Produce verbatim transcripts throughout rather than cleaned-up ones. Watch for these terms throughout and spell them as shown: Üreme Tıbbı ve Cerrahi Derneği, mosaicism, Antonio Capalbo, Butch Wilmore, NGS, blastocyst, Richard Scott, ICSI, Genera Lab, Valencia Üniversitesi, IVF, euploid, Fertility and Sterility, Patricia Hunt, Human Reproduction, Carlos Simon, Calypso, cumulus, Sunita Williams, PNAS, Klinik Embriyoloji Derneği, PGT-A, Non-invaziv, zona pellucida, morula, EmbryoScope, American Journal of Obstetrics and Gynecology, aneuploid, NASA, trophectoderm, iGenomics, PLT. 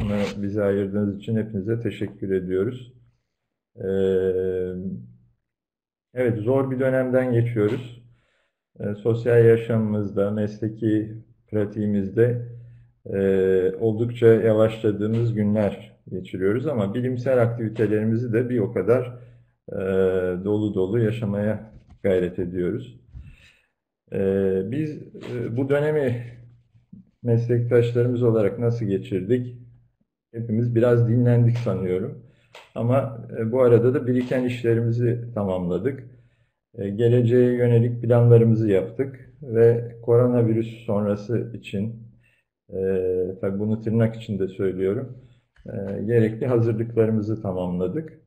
Buna bizi ayırdığınız için hepinize teşekkür ediyoruz. Ee, evet, zor bir dönemden geçiyoruz. Ee, sosyal yaşamımızda, mesleki pratiğimizde e, oldukça yavaşladığımız günler geçiriyoruz ama bilimsel aktivitelerimizi de bir o kadar e, dolu dolu yaşamaya gayret ediyoruz. Ee, biz e, bu dönemi meslektaşlarımız olarak nasıl geçirdik? Hepimiz biraz dinlendik sanıyorum. Ama bu arada da biriken işlerimizi tamamladık. Geleceğe yönelik planlarımızı yaptık ve koronavirüs sonrası için, tabii bunu tırnak içinde söylüyorum, gerekli hazırlıklarımızı tamamladık.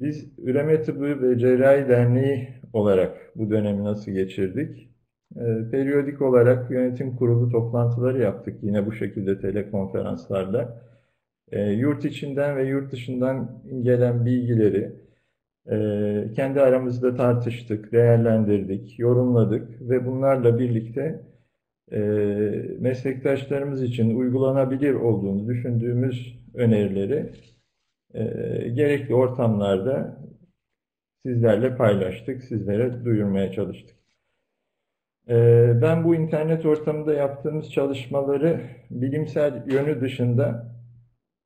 Biz Üreme Tıbbı ve Cerrahi Derneği olarak bu dönemi nasıl geçirdik? Periyodik olarak yönetim kurulu toplantıları yaptık, yine bu şekilde telekonferanslarda. E, yurt içinden ve yurt dışından gelen bilgileri e, kendi aramızda tartıştık, değerlendirdik, yorumladık ve bunlarla birlikte e, meslektaşlarımız için uygulanabilir olduğunu düşündüğümüz önerileri e, gerekli ortamlarda sizlerle paylaştık, sizlere duyurmaya çalıştık. Ben bu internet ortamında yaptığımız çalışmaları bilimsel yönü dışında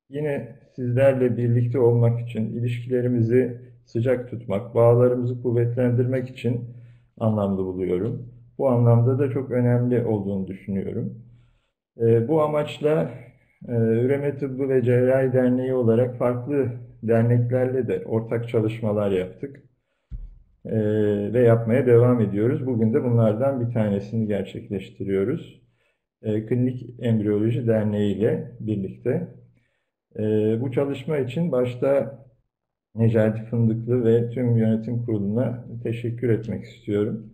yine sizlerle birlikte olmak için, ilişkilerimizi sıcak tutmak, bağlarımızı kuvvetlendirmek için anlamlı buluyorum. Bu anlamda da çok önemli olduğunu düşünüyorum. Bu amaçla Üreme Tıbbı ve Cerrahi Derneği olarak farklı derneklerle de ortak çalışmalar yaptık ve yapmaya devam ediyoruz. Bugün de bunlardan bir tanesini gerçekleştiriyoruz. Klinik Embriyoloji Derneği ile birlikte. Bu çalışma için başta Necati Fındıklı ve tüm yönetim kuruluna teşekkür etmek istiyorum.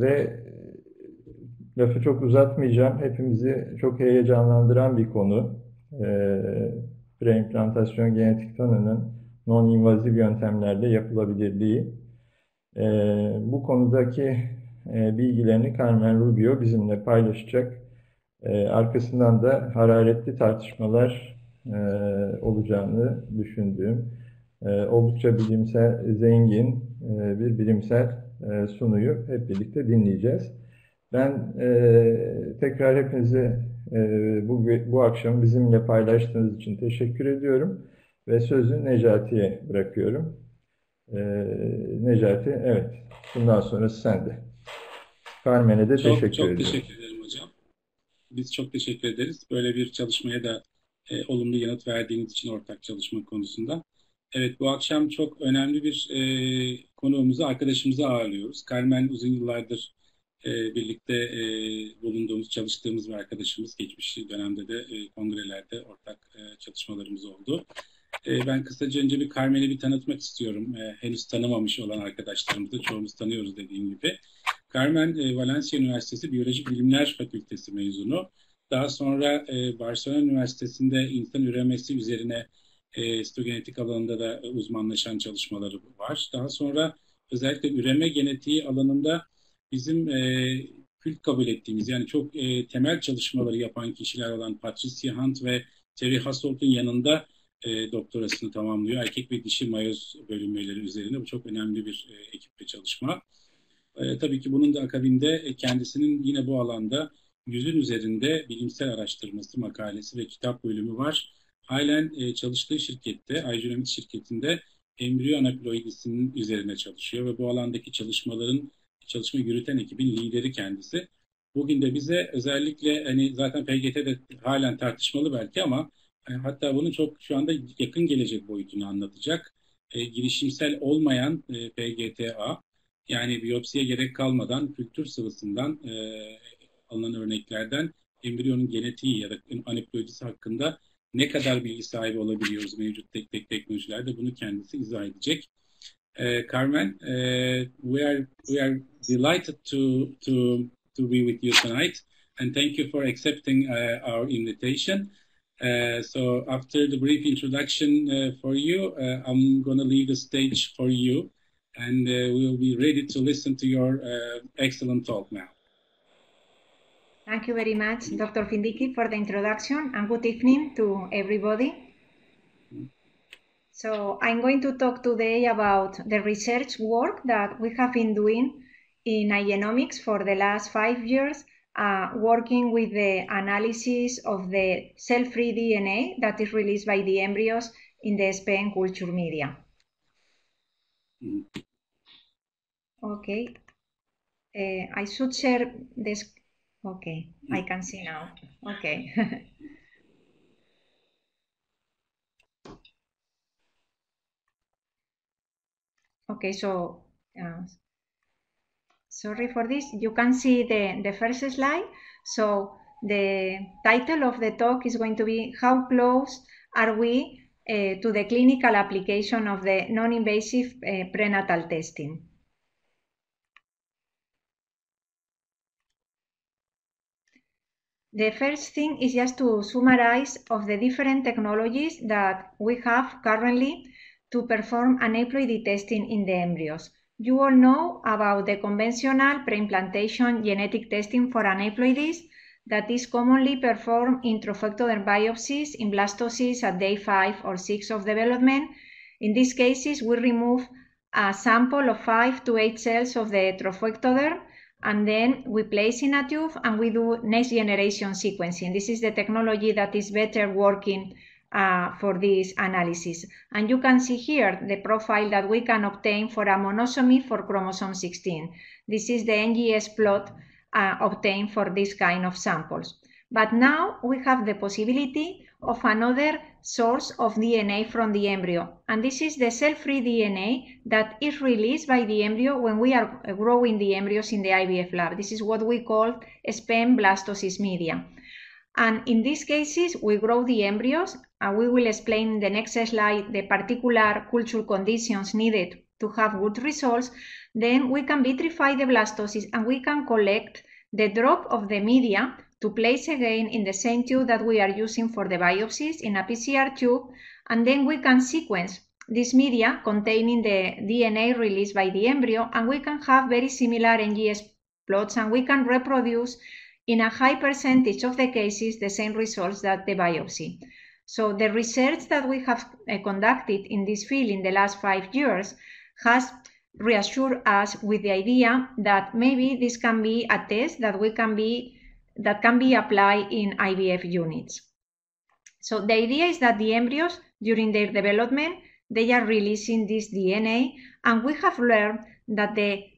Ve lafı çok uzatmayacağım. Hepimizi çok heyecanlandıran bir konu. Preimplantasyon genetik tanının non-invaziv yöntemlerle yapılabilirliği. E, bu konudaki e, bilgilerini Carmen Rubio bizimle paylaşacak. E, arkasından da hararetli tartışmalar e, olacağını düşündüğüm e, oldukça bilimsel, zengin e, bir bilimsel e, sunuyu hep birlikte dinleyeceğiz. Ben e, tekrar hepinize e, bu, bu akşam bizimle paylaştığınız için teşekkür ediyorum. Ve sözü Necati'ye bırakıyorum. Ee, Necati, evet. Bundan sonrası sende. Carmen'e de çok, teşekkür çok ediyorum. Çok teşekkür ederim hocam. Biz çok teşekkür ederiz. Böyle bir çalışmaya da e, olumlu yanıt verdiğiniz için ortak çalışma konusunda. Evet, bu akşam çok önemli bir e, konuğumuzu, arkadaşımızı ağırlıyoruz. Carmen uzun yıllardır e, birlikte e, bulunduğumuz, çalıştığımız bir arkadaşımız. Geçmiş dönemde de e, kongrelerde ortak e, çalışmalarımız oldu. Ben kısaca önce bir Carmen'i bir tanıtmak istiyorum. Henüz tanımamış olan arkadaşlarımızı çoğumuz tanıyoruz dediğim gibi. Carmen, Valencia Üniversitesi Biyolojik Bilimler Fakültesi mezunu. Daha sonra Barcelona Üniversitesi'nde insan üremesi üzerine sitogenetik alanında da uzmanlaşan çalışmaları var. Daha sonra özellikle üreme genetiği alanında bizim kült kabul ettiğimiz, yani çok temel çalışmaları yapan kişiler olan Patricia Hunt ve Terry Hasselt'un yanında E, doktorasını tamamlıyor. Erkek ve dişi mayoz bölünmeleri üzerine. Bu çok önemli bir e, ekiple çalışma. E, tabii ki bunun da akabinde e, kendisinin yine bu alanda yüzün üzerinde bilimsel araştırması, makalesi ve kitap bölümü var. Halen e, çalıştığı şirkette, iGenomics şirketinde embriyo anaploidisinin üzerine çalışıyor ve bu alandaki çalışmaların, çalışma yürüten ekibin lideri kendisi. Bugün de bize özellikle, hani zaten P G T'de halen tartışmalı belki ama hatta bunu çok şu anda yakın gelecek boyutunu anlatacak. E, girişimsel olmayan e, P G T A, yani biyopsiye gerek kalmadan kültür sıvısından e, alınan örneklerden embriyonun genetiği ya da anaploidisi hakkında ne kadar bilgi sahibi olabiliyoruz mevcut tek tek teknolojilerde, bunu kendisi izah edecek. E, Carmen, e, we are we are delighted to to to be with you tonight and thank you for accepting uh, our invitation. Uh, so after the brief introduction uh, for you, uh, I'm going to leave the stage for you, and uh, we'll be ready to listen to your uh, excellent talk now. Thank you very much, Doctor Fındıklı, for the introduction, and good evening to everybody. So I'm going to talk today about the research work that we have been doing in iGenomics for the last five years, uh, working with the analysis of the cell-free D N A that is released by the embryos in the sperm culture media. Okay, uh, I should share this. Okay, I can see now. Okay. Okay, so uh, sorry for this. You can see the, the first slide. So the title of the talk is going to be "How close are we uh, to the clinical application of the non-invasive uh, prenatal testing?" The first thing is just to summarize of the different technologies that we have currently to perform an haploidy testing in the embryos. You all know about the conventional preimplantation genetic testing for aneuploidies that is commonly performed in trophectoderm biopsies in blastocysts at day five or six of development. In these cases, we remove a sample of five to eight cells of the trophectoderm, and then we place in a tube and we do next generation sequencing. This is the technology that is better working Uh, for this analysis. And you can see here the profile that we can obtain for a monosomy for chromosome sixteen. This is the N G S plot uh, obtained for this kind of samples. But now we have the possibility of another source of D N A from the embryo. And this is the cell-free D N A that is released by the embryo when we are growing the embryos in the I V F lab. This is what we call sperm blastocyst media. And in these cases, we grow the embryos, and we will explain in the next slide the particular culture conditions needed to have good results. Then we can vitrify the blastocyst, and we can collect the drop of the media to place again in the same tube that we are using for the biopsies in a P C R tube, and then we can sequence this media containing the D N A released by the embryo, and we can have very similar N G S plots, and we can reproduce in a high percentage of the cases the same results that the biopsy. So the research that we have conducted in this field in the last five years has reassured us with the idea that maybe this can be a test that we can be that can be applied in I V F units. So the idea is that the embryos, during their development, they are releasing this D N A, and we have learned that the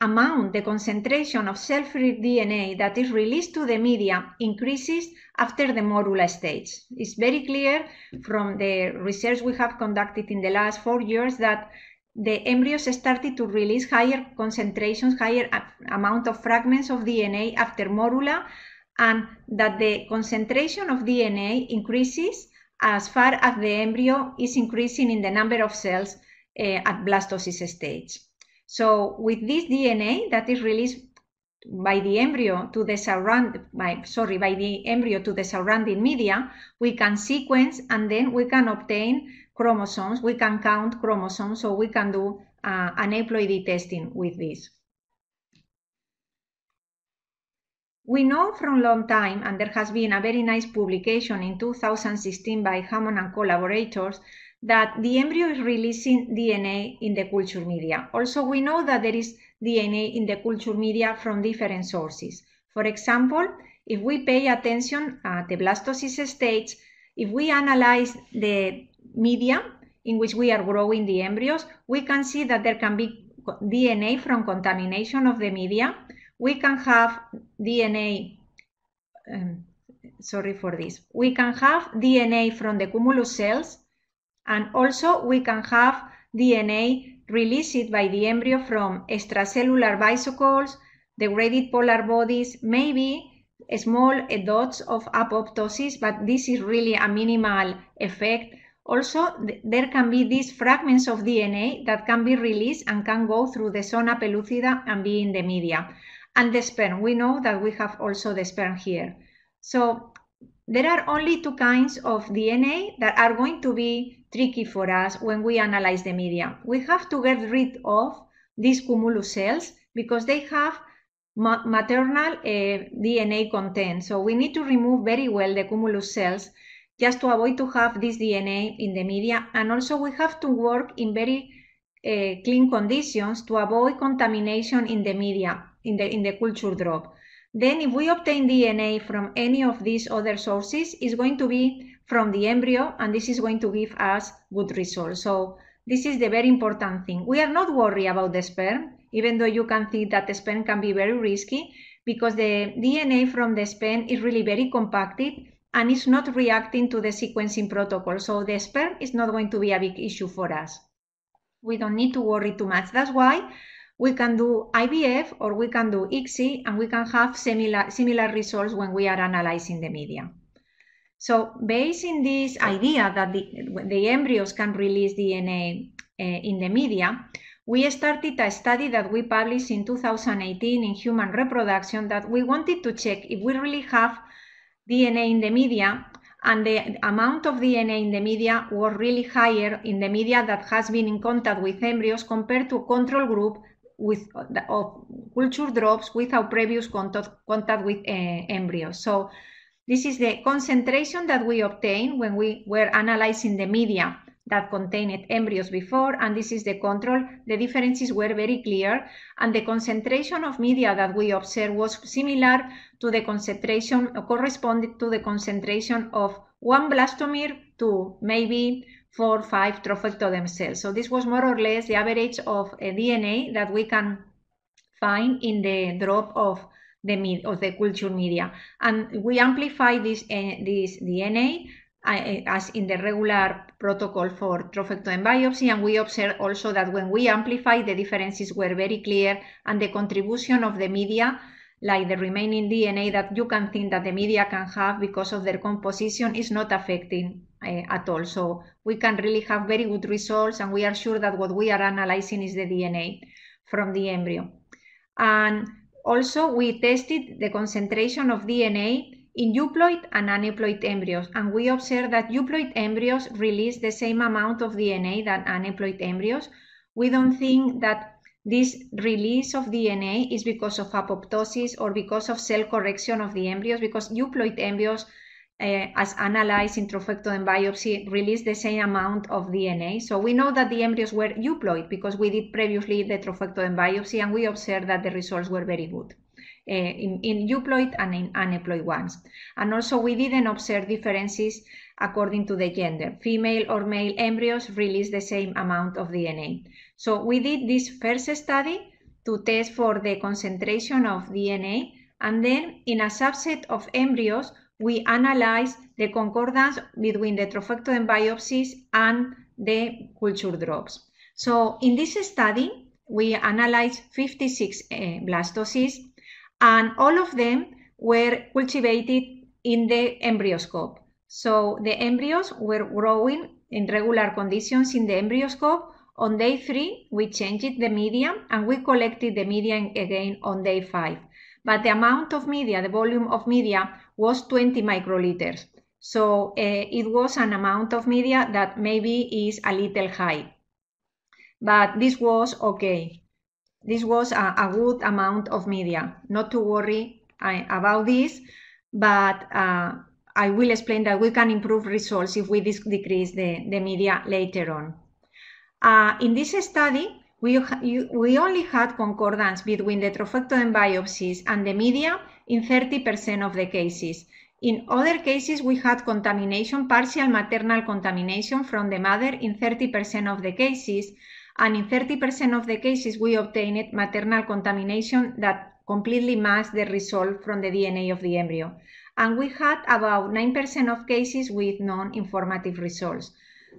amount, the concentration of cell-free D N A that is released to the media increases after the morula stage. It's very clear from the research we have conducted in the last four years that the embryos started to release higher concentrations, higher amount of fragments of D N A after morula, and that the concentration of D N A increases as far as the embryo is increasing in the number of cells uh, at blastocyst stage. So with this D N A that is released by the embryo to the surround, by, sorry, by the embryo to the surrounding media, we can sequence, and then we can obtain chromosomes. We can count chromosomes, so we can do uh, an haploidy testing with this. We know from a long time, and there has been a very nice publication in two thousand sixteen by Hammond and collaborators, that the embryo is releasing D N A in the culture media. Also, we know that there is D N A in the culture media from different sources. For example, if we pay attention at the blastocyst stage, if we analyze the media in which we are growing the embryos, we can see that there can be D N A from contamination of the media. We can have D N A, um, sorry for this, we can have D N A from the cumulus cells, and also we can have D N A released by the embryo from extracellular vesicles, degraded polar bodies, maybe small dots of apoptosis, but this is really a minimal effect. Also, there can be these fragments of D N A that can be released and can go through the zona pellucida and be in the media. And the sperm, we know that we have also the sperm here. So there are only two kinds of D N A that are going to be tricky for us when we analyze the media. We have to get rid of these cumulus cells because they have ma maternal uh, D N A content. So we need to remove very well the cumulus cells just to avoid to have this D N A in the media. And also we have to work in very uh, clean conditions to avoid contamination in the media, in the, in the culture drop. Then if we obtain D N A from any of these other sources, it's going to be from the embryo, and this is going to give us good results. So this is the very important thing. We are not worried about the sperm, even though you can think that the sperm can be very risky, because the D N A from the sperm is really very compacted and it's not reacting to the sequencing protocol. So the sperm is not going to be a big issue for us. We don't need to worry too much. That's why we can do I V F or we can do I C S I, and we can have similar, similar results when we are analyzing the media. So based on this idea that the, the embryos can release D N A uh, in the media, we started a study that we published in two thousand eighteen in Human Reproduction, that we wanted to check if we really have D N A in the media, and the amount of D N A in the media was really higher in the media that has been in contact with embryos compared to control group with the, of culture drops without previous contact, contact with uh, embryos. So this is the concentration that we obtained when we were analyzing the media that contained embryos before, and this is the control. The differences were very clear, and the concentration of media that we observed was similar to the concentration, corresponded to the concentration of one blastomere to maybe four or five trophectoderm cells. So this was more or less the average of a D N A that we can find in the drop of the, med of the culture media. And we amplify this, uh, this D N A as in the regular protocol for trophectoderm biopsy, and we observe also that when we amplify, the differences were very clear, and the contribution of the media, like the remaining D N A that you can think that the media can have because of their composition, is not affecting uh, at all. So we can really have very good results, and we are sure that what we are analyzing is the D N A from the embryo. And also we tested the concentration of D N A in euploid and aneuploid embryos, and we observed that euploid embryos release the same amount of D N A than aneuploid embryos. We don't think that this release of D N A is because of apoptosis or because of cell correction of the embryos, because euploid embryos, uh, as analyzed in trophectoderm biopsy, release the same amount of D N A. So we know that the embryos were euploid because we did previously the trophectoderm biopsy, and we observed that the results were very good Uh, in, in euploid and in aneuploid ones. And also we didn't observe differences according to the gender. Female or male embryos release the same amount of D N A. So we did this first study to test for the concentration of D N A, and then in a subset of embryos we analyzed the concordance between the trophectoderm biopsies and the culture drops. So in this study we analyzed fifty-six uh, blastocysts, and all of them were cultivated in the embryoscope. So the embryos were growing in regular conditions in the embryoscope. On day three, we changed the media, and we collected the media again on day five. But the amount of media, the volume of media, was twenty microliters. So uh, it was an amount of media that maybe is a little high. But this was okay. This was a, a good amount of media. Not to worry I, about this, but uh, I will explain that we can improve results if we decrease the, the media later on. Uh, in this study, we, you, we only had concordance between the trophectoderm biopsies and the media in thirty percent of the cases. In other cases, we had contamination, partial maternal contamination from the mother in thirty percent of the cases, and in thirty percent of the cases we obtained maternal contamination that completely masked the result from the D N A of the embryo. And we had about nine percent of cases with non-informative results.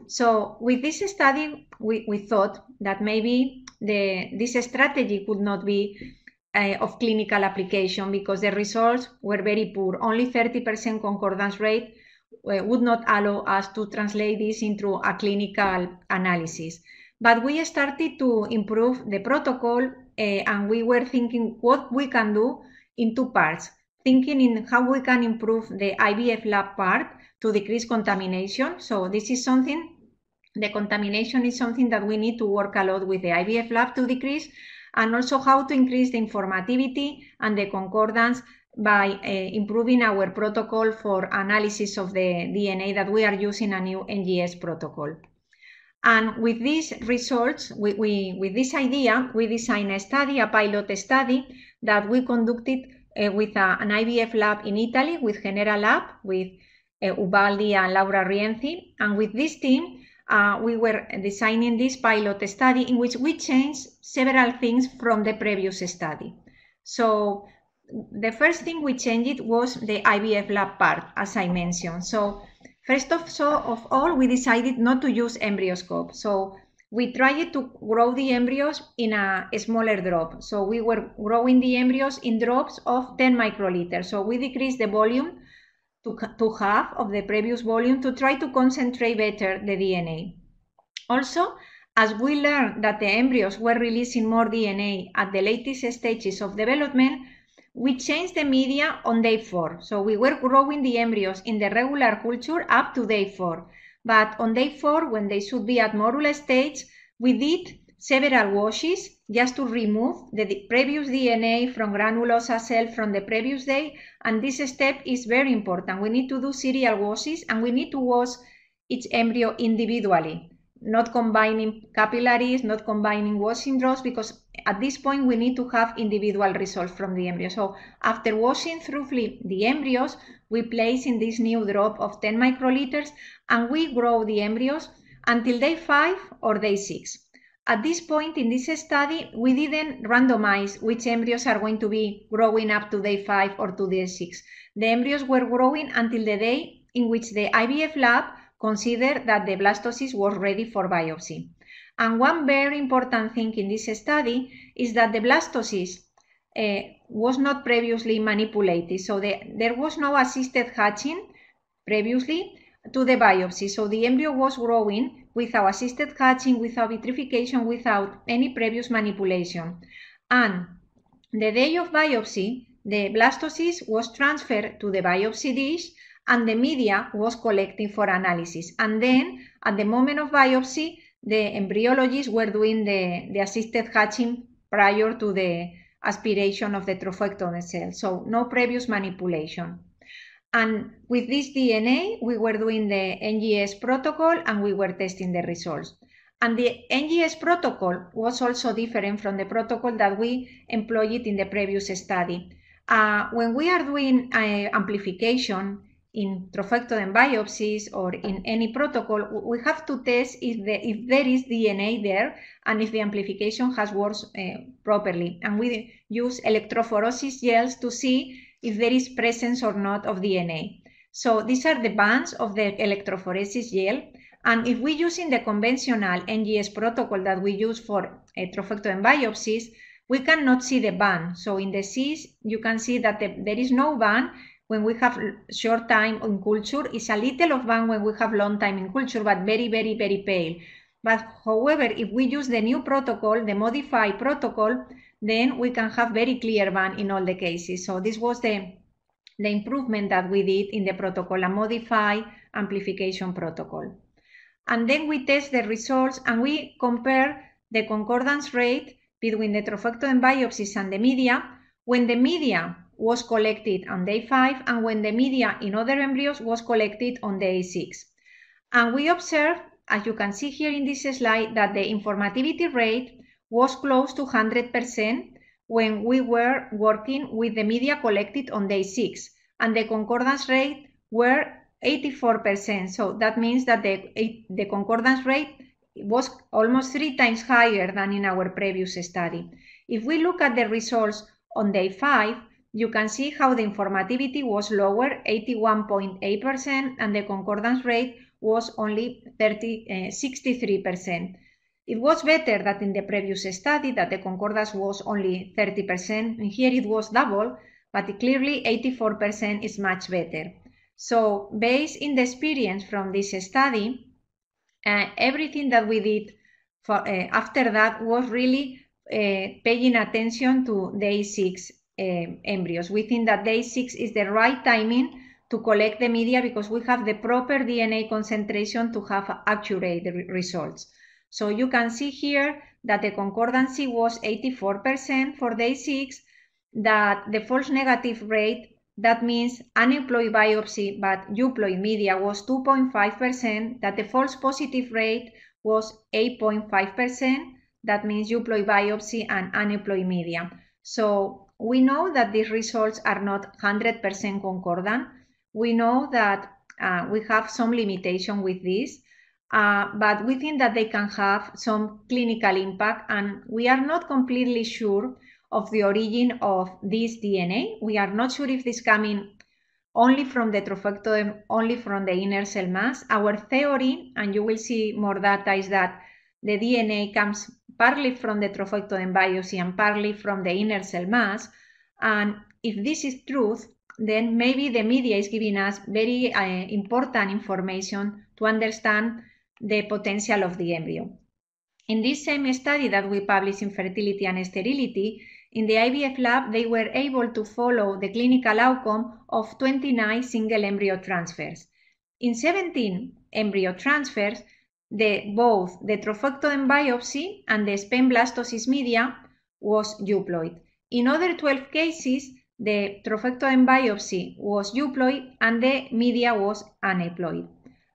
So with this study, we, we thought that maybe the, this strategy could not be uh, of clinical application because the results were very poor. Only thirty percent concordance rate uh, would not allow us to translate this into a clinical analysis. But we started to improve the protocol, uh, and we were thinking what we can do in two parts, thinking in how we can improve the I V F lab part to decrease contamination. So this is something, the contamination is something that we need to work a lot with the I V F lab to decrease, and also how to increase the informativity and the concordance by uh, improving our protocol for analysis of the D N A that we are using a new N G S protocol. And with this research, we, we, with this idea, we designed a study, a pilot study that we conducted uh, with a, an I V F lab in Italy, with Genera Lab, with uh, Ubaldi and Laura Rienzi. And with this team, uh, we were designing this pilot study in which we changed several things from the previous study. So the first thing we changed was the I V F lab part, as I mentioned. So first of, so of all, we decided not to use embryoscope. So we tried to grow the embryos in a, a smaller drop. So we were growing the embryos in drops of ten microliters. So we decreased the volume to, to half of the previous volume to try to concentrate better the D N A. Also, as we learned that the embryos were releasing more D N A at the latest stages of development, we changed the media on day four. So we were growing the embryos in the regular culture up to day four. But on day four, when they should be at morula stage, we did several washes just to remove the previous D N A from granulosa cell from the previous day. And this step is very important. We need to do serial washes, and we need to wash each embryo individually, not combining capillaries, not combining washing drops, because at this point we need to have individual results from the embryo. So after washing thoroughly the embryos, we place in this new drop of ten microliters and we grow the embryos until day five or day six. At this point in this study, we didn't randomize which embryos are going to be growing up to day five or to day six. The embryos were growing until the day in which the I V F lab consider that the blastocyst was ready for biopsy. And one very important thing in this study is that the blastocyst uh, was not previously manipulated. So the, there was no assisted hatching previously to the biopsy. So the embryo was growing without assisted hatching, without vitrification, without any previous manipulation. And the day of biopsy, the blastocyst was transferred to the biopsy dish, and the media was collected for analysis. And then, at the moment of biopsy, the embryologists were doing the, the assisted hatching prior to the aspiration of the trophectomy cell, so no previous manipulation. And with this D N A, we were doing the N G S protocol and we were testing the results. And the N G S protocol was also different from the protocol that we employed in the previous study. Uh, when we are doing uh, amplification, in trophectoden biopsies or in any protocol, we have to test if, the, if there is D N A there and if the amplification has worked uh, properly. And we use electrophoresis gels to see if there is presence or not of D N A. So these are the bands of the electrophoresis gel. And if we use in the conventional N G S protocol that we use for uh, trophectoden biopsies, we cannot see the band. So in the Cs, you can see that the, there is no band when we have short time in culture. Is a little of band when we have long time in culture, but very, very, very pale. But however, if we use the new protocol, the modified protocol, then we can have very clear band in all the cases. So this was the, the improvement that we did in the protocol, a modified amplification protocol. And then we test the results and we compare the concordance rate between the trophectoden biopsies and the media when the media was collected on day five and when the media in other embryos was collected on day six. And we observed, as you can see here in this slide, that the informativity rate was close to one hundred percent when we were working with the media collected on day six, and the concordance rate were eighty-four percent. So that means that the, the concordance rate was almost three times higher than in our previous study. If we look at the results on day five, you can see how the informativity was lower, eighty-one point eight percent, and the concordance rate was only sixty-three percent. It was better than in the previous study, that the concordance was only thirty percent, and here it was double, but clearly eighty-four percent is much better. So based in the experience from this study, uh, everything that we did for, uh, after that was really uh, paying attention to day six Um, embryos. We think that day six is the right timing to collect the media because we have the proper D N A concentration to have accurate results. So you can see here that the concordancy was eighty-four percent for day six, that the false negative rate, that means unemployed biopsy but euploid media, was two point five percent, that the false positive rate was eight point five percent, that means euploid biopsy and unemployed media. So we know that these results are not one hundred percent concordant. We know that uh, we have some limitation with this, uh, but we think that they can have some clinical impact, and we are not completely sure of the origin of this D N A. We are not sure if this coming only from the trophectoderm, only from the inner cell mass. Our theory, and you will see more data, is that the D N A comes partly from the trophectoderm biopsy and partly from the inner cell mass. And if this is truth, then maybe the media is giving us very uh, important information to understand the potential of the embryo. In this same study that we published in Fertility and Sterility, in the I V F lab, they were able to follow the clinical outcome of twenty-nine single embryo transfers. In seventeen embryo transfers, the, both the trophectoderm biopsy and the spermoblastocyst media was euploid. In other twelve cases, the trophectoderm biopsy was euploid and the media was aneuploid.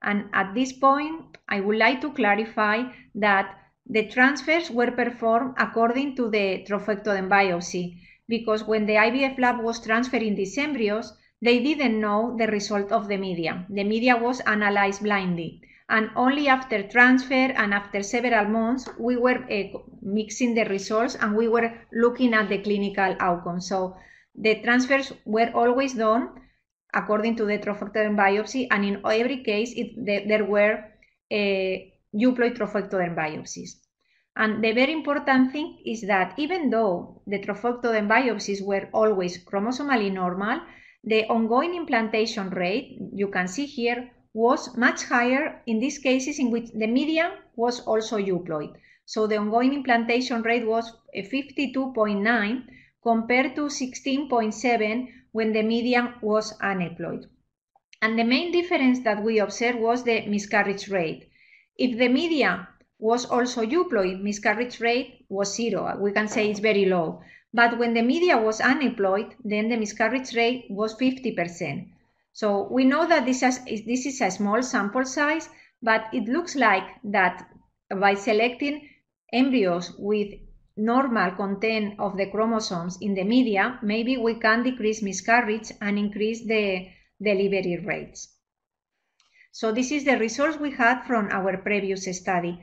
And at this point, I would like to clarify that the transfers were performed according to the trophectoderm biopsy, because when the I V F lab was transferring these embryos, they didn't know the result of the media. The media was analyzed blindly, and only after transfer and after several months, we were uh, mixing the results and we were looking at the clinical outcome. So the transfers were always done according to the trophectoderm biopsy, and in every case, it, the, there were uh, euploid trophectoderm biopsies. And the very important thing is that even though the trophectoderm biopsies were always chromosomally normal, the ongoing implantation rate, you can see here, was much higher in these cases in which the media was also euploid. So the ongoing implantation rate was fifty-two point nine compared to sixteen point seven when the median was aneuploid. And the main difference that we observed was the miscarriage rate. If the media was also euploid, miscarriage rate was zero. We can say it's very low. But when the media was aneuploid, then the miscarriage rate was fifty percent. So we know that this is, this is a small sample size, but it looks like that by selecting embryos with normal content of the chromosomes in the media, maybe we can decrease miscarriage and increase the delivery rates. So this is the results we had from our previous study.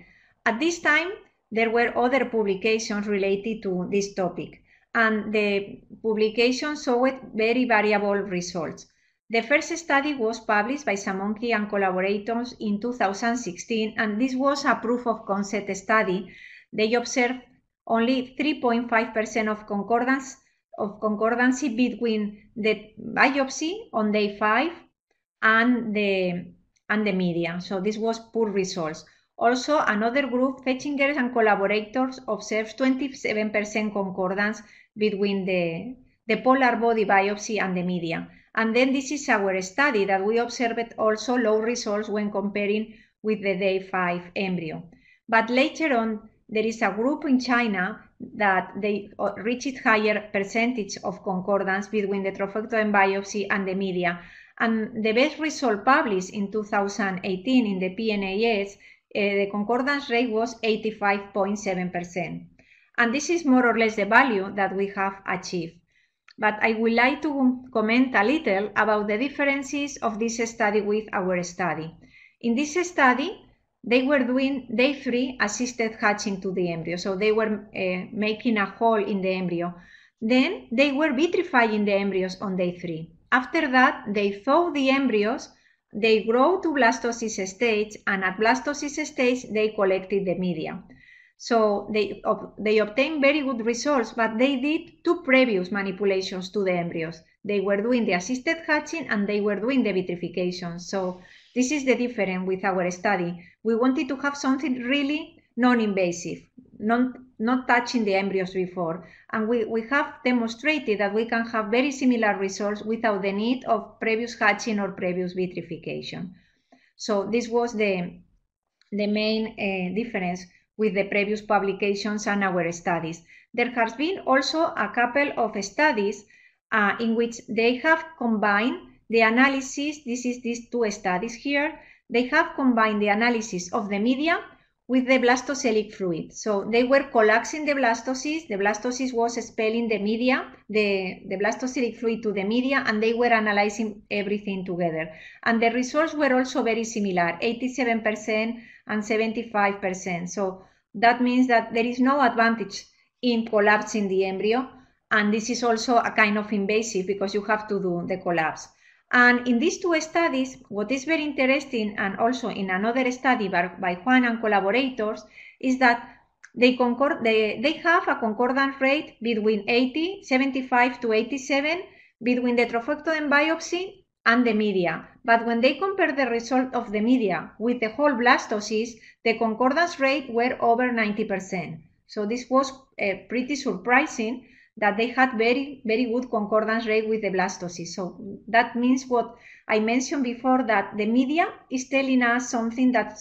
At this time, there were other publications related to this topic, and the publications showed very variable results. The first study was published by Simonki and collaborators in two thousand sixteen, and this was a proof of concept study. They observed only three point five percent of concordance of concordancy between the biopsy on day five and the and the media. So this was poor results. Also, another group, Fetchinger and collaborators, observed twenty-seven percent concordance between the, the polar body biopsy and the media. And then this is our study that we observed also low results when comparing with the day five embryo. But later on, there is a group in China that they reached higher percentage of concordance between the trophectoderm biopsy and the media. And the best result published in two thousand eighteen in the P N A S, uh, the concordance rate was eighty-five point seven percent. And this is more or less the value that we have achieved. But I would like to comment a little about the differences of this study with our study. In this study, they were doing day three assisted hatching to the embryo. So they were uh, making a hole in the embryo. Then they were vitrifying the embryos on day three. After that, they thaw the embryos, they grow to blastocyst stage, and at blastocyst stage, they collected the media. So they, they obtained very good results, but they did two previous manipulations to the embryos. They were doing the assisted hatching and they were doing the vitrification. So this is the difference with our study. We wanted to have something really non-invasive, non not touching the embryos before. And we, we have demonstrated that we can have very similar results without the need of previous hatching or previous vitrification. So this was the, the main uh, difference with the previous publications and our studies. There has been also a couple of studies uh, in which they have combined the analysis, this is these two studies here, they have combined the analysis of the media with the blastocelic fluid. So they were collapsing the blastocyst, the blastocyst was expelling the media, the, the blastocelic fluid to the media, and they were analyzing everything together. And the results were also very similar, eighty-seven percent and seventy-five percent. So that means that there is no advantage in collapsing the embryo, and this is also a kind of invasive because you have to do the collapse. And in these two studies, what is very interesting, and also in another study by, by Juan and collaborators, is that they, concord, they, they have a concordance rate between eighty, seventy-five to eighty-seven between the trophectoden biopsy and the media. But when they compare the result of the media with the whole blastocyst, the concordance rate were over ninety percent. So this was uh, pretty surprising, that they had very, very good concordance rate with the blastocyst. So that means what I mentioned before, that the media is telling us something that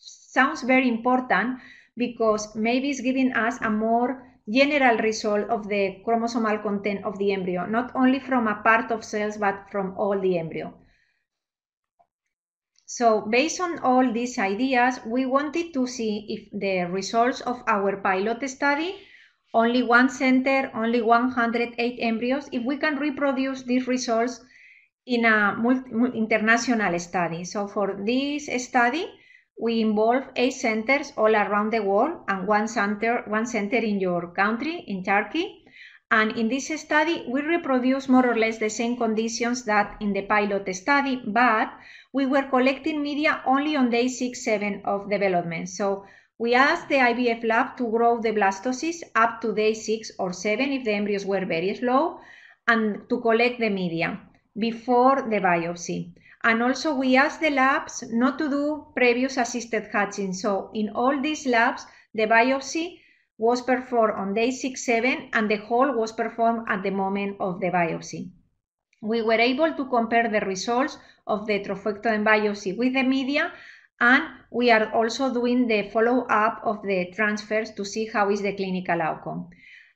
sounds very important, because maybe it's giving us a more general result of the chromosomal content of the embryo, not only from a part of cells, but from all the embryo. So based on all these ideas, we wanted to see if the results of our pilot study, only one center, only one hundred eight embryos, if we can reproduce these results in a multi, multi international study. So for this study, we involve eight centers all around the world and one center, one center in your country, in Turkey. And in this study, we reproduce more or less the same conditions that in the pilot study, but we were collecting media only on day six, seven of development. So we asked the I V F lab to grow the blastocysts up to day six or seven if the embryos were very slow, and to collect the media before the biopsy. And also we asked the labs not to do previous assisted hatching. So in all these labs, the biopsy was performed on day six, seven, and the whole was performed at the moment of the biopsy. We were able to compare the results of the trophectoden biopsy with the media, and we are also doing the follow-up of the transfers to see how is the clinical outcome.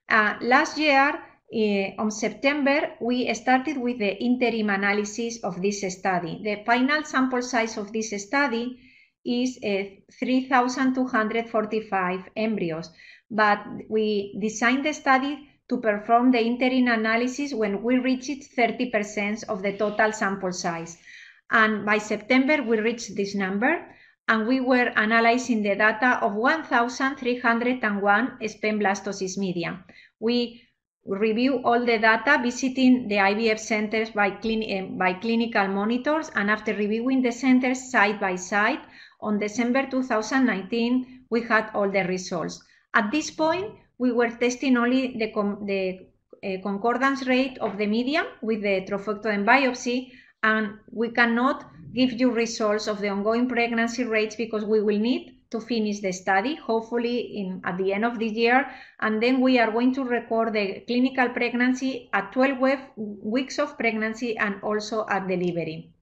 Uh, last year, uh, on September, we started with the interim analysis of this study. The final sample size of this study is uh, three thousand two hundred forty-five embryos, but we designed the study to perform the interim analysis when we reached thirty percent of the total sample size. And by September, we reached this number, and we were analyzing the data of one thousand three hundred one sperm blastocyst media. We review all the data, visiting the I V F centers by, clin by clinical monitors, and after reviewing the centers side by side, on December two thousand nineteen, we had all the results. At this point, we were testing only the, com the uh, concordance rate of the media with the trophectoden biopsy, and we cannot give you results of the ongoing pregnancy rates because we will need to finish the study, hopefully in, at the end of the year. And then we are going to record the clinical pregnancy at twelve weeks of pregnancy and also at delivery.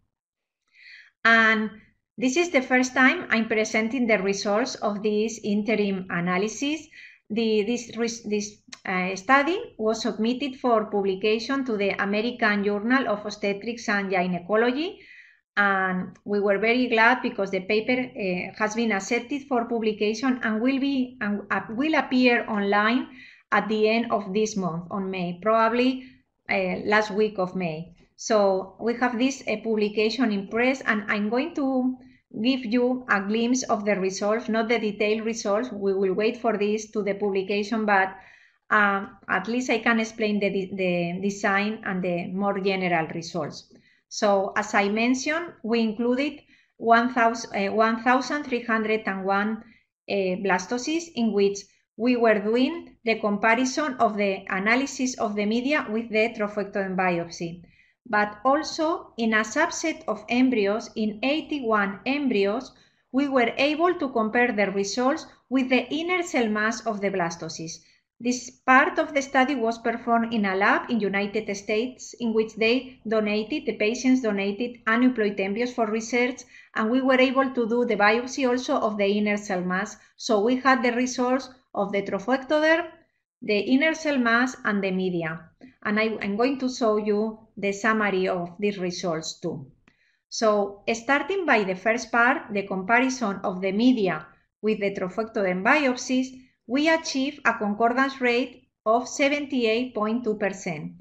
And this is the first time I'm presenting the results of this interim analysis. The, this this uh, study was submitted for publication to the American Journal of Obstetrics and Gynecology, and we were very glad because the paper uh, has been accepted for publication and will be and uh, will appear online at the end of this month, on May, probably uh, last week of May. So we have this uh, publication in press, and I'm going to give you a glimpse of the results, not the detailed results. We will wait for this to the publication, but um, at least I can explain the, de the design and the more general results. So as I mentioned, we included one thousand three hundred one uh, blastocysts, in which we were doing the comparison of the analysis of the media with the trophectoden biopsy. But also in a subset of embryos, in eighty-one embryos, we were able to compare the results with the inner cell mass of the blastocyst. This part of the study was performed in a lab in United States in which they donated, the patients donated unemployed embryos for research, and we were able to do the biopsy also of the inner cell mass. So we had the results of the trophectoderm, the inner cell mass, and the media. And I, I'm going to show you the summary of these results too. So starting by the first part, the comparison of the media with the trophectoderm biopsies, we achieved a concordance rate of seventy-eight point two percent.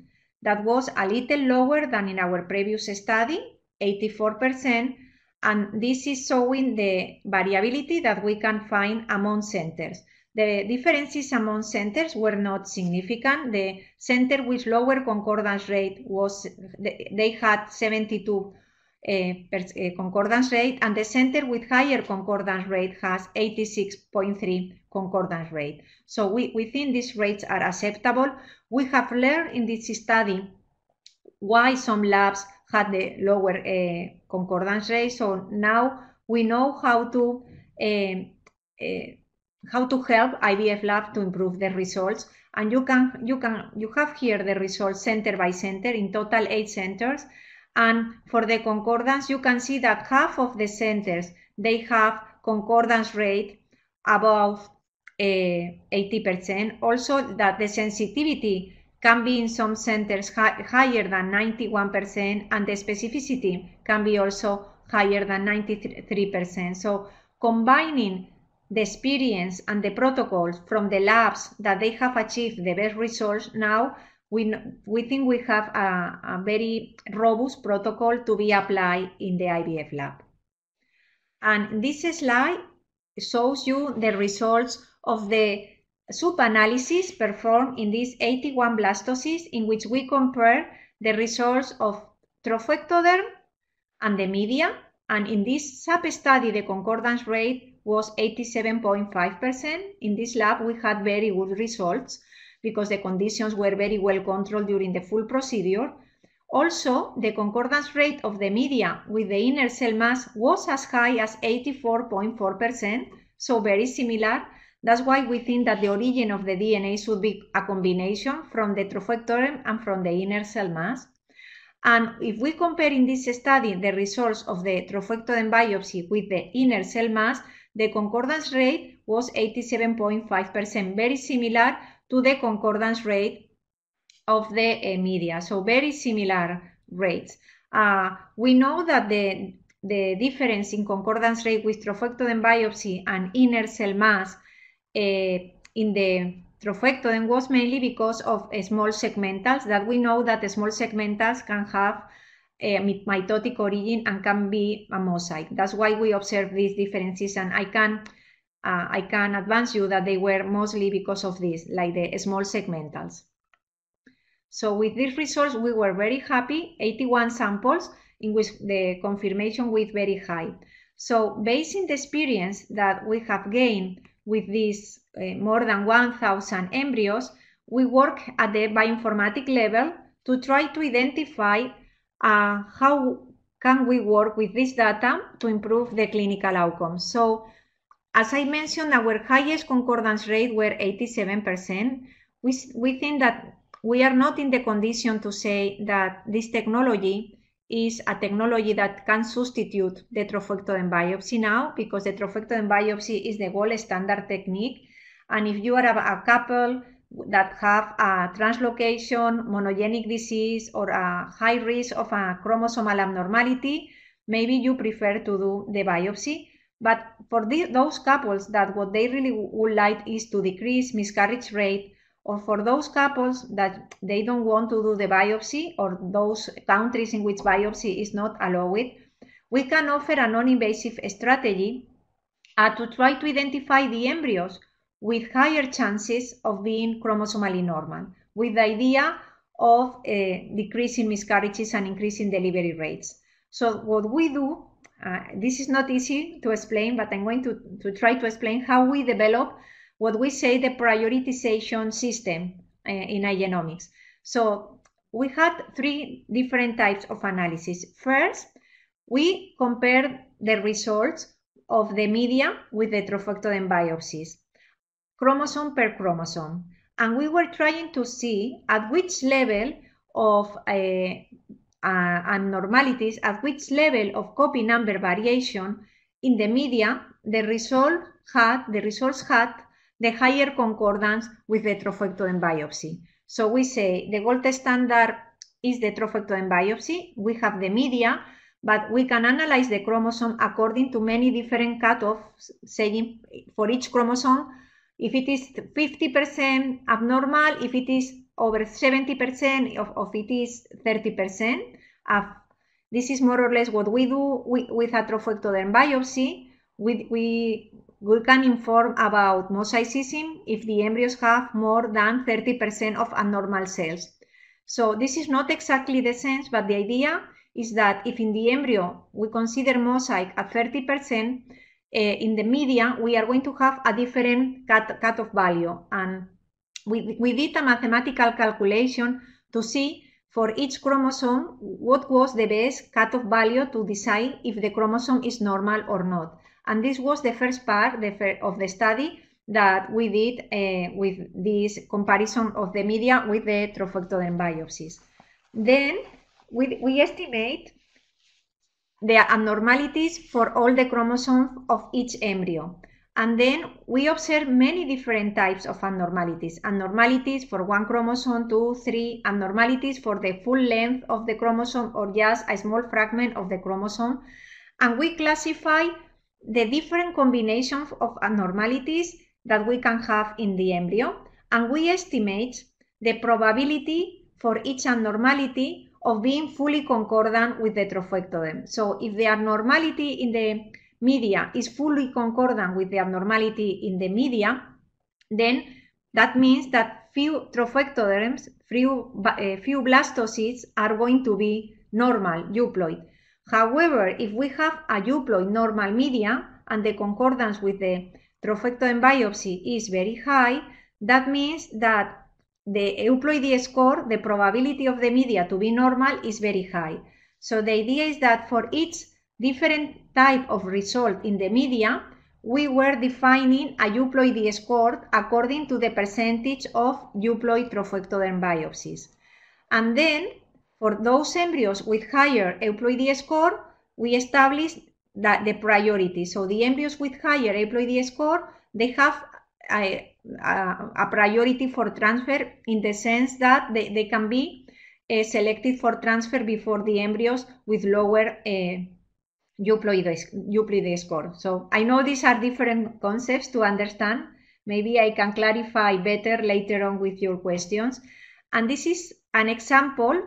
That was a little lower than in our previous study, eighty-four percent, and this is showing the variability that we can find among centers. The differences among centers were not significant. The center with lower concordance rate was, they had seventy-two percent uh, concordance rate, and the center with higher concordance rate has eighty-six point three percent. concordance rate. So we, we think these rates are acceptable. We have learned in this study why some labs had the lower uh, concordance rate. So now we know how to uh, uh, how to help I V F lab to improve the results. And you can you can you have here the results center by center, in total eight centers. And for the concordance, you can see that half of the centers they have concordance rate above eighty percent, also that the sensitivity can be in some centers hi higher than ninety-one percent, and the specificity can be also higher than ninety-three percent. So combining the experience and the protocols from the labs that they have achieved the best results, now we, we think we have a, a very robust protocol to be applied in the I V F lab. And this slide shows you the results of the sub-analysis performed in these eighty-one blastocysts, in which we compare the results of trophectoderm and the media, and in this sub-study the concordance rate was eighty-seven point five percent. In this lab we had very good results because the conditions were very well controlled during the full procedure. Also, the concordance rate of the media with the inner cell mass was as high as eighty-four point four percent, so very similar. That's why we think that the origin of the D N A should be a combination from the trophectoderm and from the inner cell mass. And if we compare in this study the results of the trophectoderm biopsy with the inner cell mass, the concordance rate was eighty-seven point five percent, very similar to the concordance rate of the uh, media, so very similar rates. Uh, we know that the, the difference in concordance rate with trophectoderm biopsy and inner cell mass uh, in the trophectoderm was mainly because of uh, small segmentals, that we know that the small segmentals can have a mitotic origin and can be a mosaic. That's why we observe these differences, and I can, uh, I can advance you that they were mostly because of this, like the small segmentals. So with these results, we were very happy, eighty-one samples, in which the confirmation was very high. So based on the experience that we have gained with these uh, more than one thousand embryos, we work at the bioinformatic level to try to identify uh, how can we work with this data to improve the clinical outcomes. So as I mentioned, our highest concordance rate were eighty-seven percent. We, we think that we are not in the condition to say that this technology is a technology that can substitute the trophectoderm biopsy now, because the trophectoderm biopsy is the gold standard technique. And if you are a, a couple that have a translocation, monogenic disease, or a high risk of a chromosomal abnormality, maybe you prefer to do the biopsy. But for the, those couples that what they really would like is to decrease miscarriage rate, or for those couples that they don't want to do the biopsy, or those countries in which biopsy is not allowed, we can offer a non-invasive strategy uh, to try to identify the embryos with higher chances of being chromosomally normal, with the idea of uh, decreasing miscarriages and increasing delivery rates. So what we do, uh, this is not easy to explain, but I'm going to, to try to explain how we develop what we say the prioritization system uh, in iGenomics. So we had three different types of analysis. First, we compared the results of the media with the trophectoderm biopsies, chromosome per chromosome. and we were trying to see at which level of uh, uh, abnormalities, at which level of copy number variation in the media, the result had, the results had the higher concordance with the trophectoden biopsy. So we say the gold standard is the trophectoden biopsy. We have the media, but we can analyze the chromosome according to many different cutoffs, saying for each chromosome, if it is fifty percent abnormal, if it is over seventy percent, if it is thirty percent. Uh, this is more or less what we do with, with a trophectoden biopsy. We, we, we can inform about mosaicism if the embryos have more than thirty percent of abnormal cells. So this is not exactly the sense, but the idea is that if in the embryo we consider mosaic at thirty percent, uh, in the media we are going to have a different cut, cutoff value. And we, we did a mathematical calculation to see for each chromosome what was the best cutoff value to decide if the chromosome is normal or not. And this was the first part of the study that we did uh, with this comparison of the media with the trophectoden biopsies. Then we, we estimate the abnormalities for all the chromosomes of each embryo. And then we observe many different types of abnormalities. Abnormalities for one chromosome, two, three, abnormalities for the full length of the chromosome or just a small fragment of the chromosome. And we classify the different combinations of abnormalities that we can have in the embryo, and we estimate the probability for each abnormality of being fully concordant with the trophectoden. So if the abnormality in the media is fully concordant with the abnormality in the media, then that means that few trophectoderms, few, uh, few blastocysts are going to be normal, euploid. However, if we have a euploid normal media and the concordance with the trophectoden biopsy is very high, that means that the euploidy score, the probability of the media to be normal, is very high. So the idea is that for each different type of result in the media, we were defining a euploidy score according to the percentage of euploid trophectoden biopsies. And then for those embryos with higher euploidy score, we established that the priority. So the embryos with higher euploidy score, they have a, a, a priority for transfer in the sense that they, they can be uh, selected for transfer before the embryos with lower uh, euploidy, euploidy score. So I know these are different concepts to understand. Maybe I can clarify better later on with your questions. And this is an example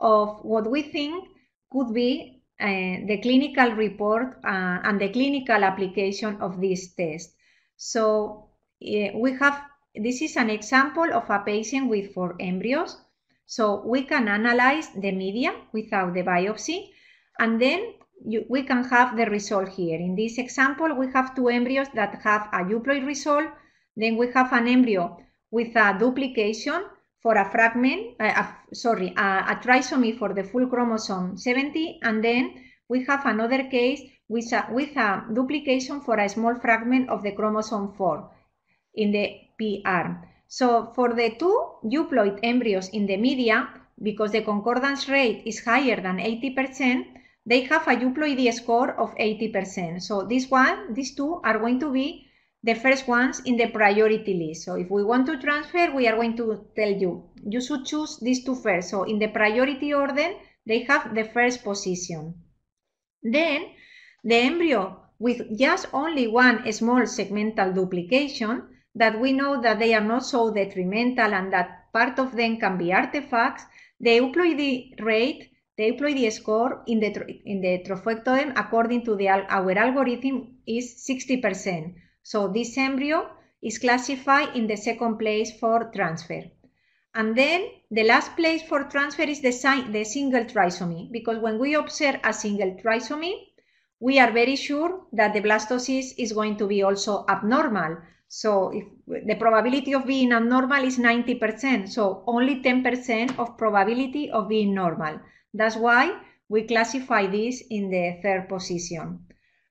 of what we think could be uh, the clinical report uh, and the clinical application of this test. So uh, we have, this is an example of a patient with four embryos. So we can analyze the media without the biopsy, and then you, we can have the result here. In this example, we have two embryos that have a euploid result. Then we have an embryo with a duplication for a fragment, uh, a, sorry, a, a trisomy for the full chromosome seventy, and then we have another case with a, with a duplication for a small fragment of the chromosome four in the P arm. So for the two euploid embryos in the media, because the concordance rate is higher than eighty percent, they have a euploidy score of eighty percent. So this one, these two are going to be the first ones in the priority list. So if we want to transfer, we are going to tell you, you should choose these two first. So in the priority order, they have the first position. Then the embryo with just only one small segmental duplication that we know that they are not so detrimental and that part of them can be artifacts, the euploidy rate, the euploidy score in the, in the trophectoden according to the, our algorithm is sixty percent. So this embryo is classified in the second place for transfer. And then the last place for transfer is the, the single trisomy, because when we observe a single trisomy, we are very sure that the blastocyst is going to be also abnormal. So if the probability of being abnormal is ninety percent, so only ten percent of probability of being normal. That's why we classify this in the third position.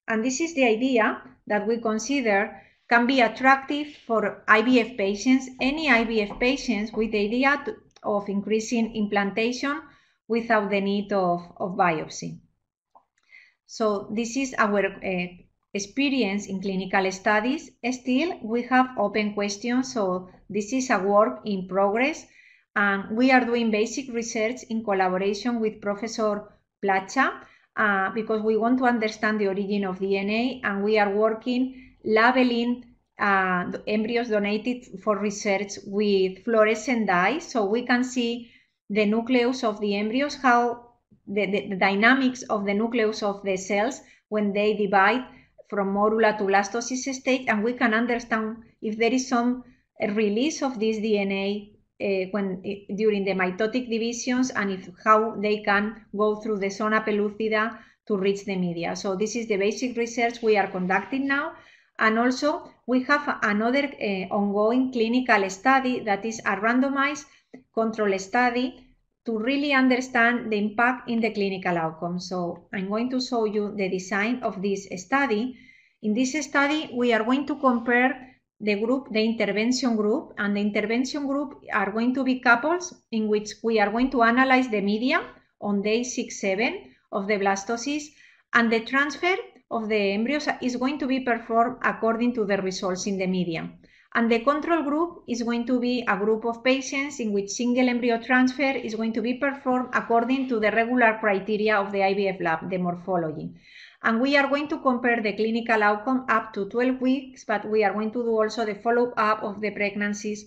And this is the idea that we consider can be attractive for I V F patients, any I V F patients, with the idea to, of increasing implantation without the need of, of biopsy. So this is our uh, experience in clinical studies. Still, we have open questions, so this is a work in progress, and we are doing basic research in collaboration with Professor Placha, uh, because we want to understand the origin of D N A, and we are working labeling uh, embryos donated for research with fluorescent dyes, so we can see the nucleus of the embryos, how the, the, the dynamics of the nucleus of the cells when they divide from morula to blastocyst stage, and we can understand if there is some release of this D N A uh, when during the mitotic divisions, and if how they can go through the zona pellucida to reach the media. So this is the basic research we are conducting now, and also we have another uh, ongoing clinical study that is a randomized control study to really understand the impact in the clinical outcome. So I'm going to show you the design of this study. In this study, we are going to compare the group, the intervention group, and the intervention group are going to be couples in which we are going to analyze the media on day six, seven of the blastocyst, and the transfer of the embryos is going to be performed according to the results in the media. And the control group is going to be a group of patients in which single embryo transfer is going to be performed according to the regular criteria of the I V F lab, the morphology. And we are going to compare the clinical outcome up to twelve weeks, but we are going to do also the follow-up of the pregnancies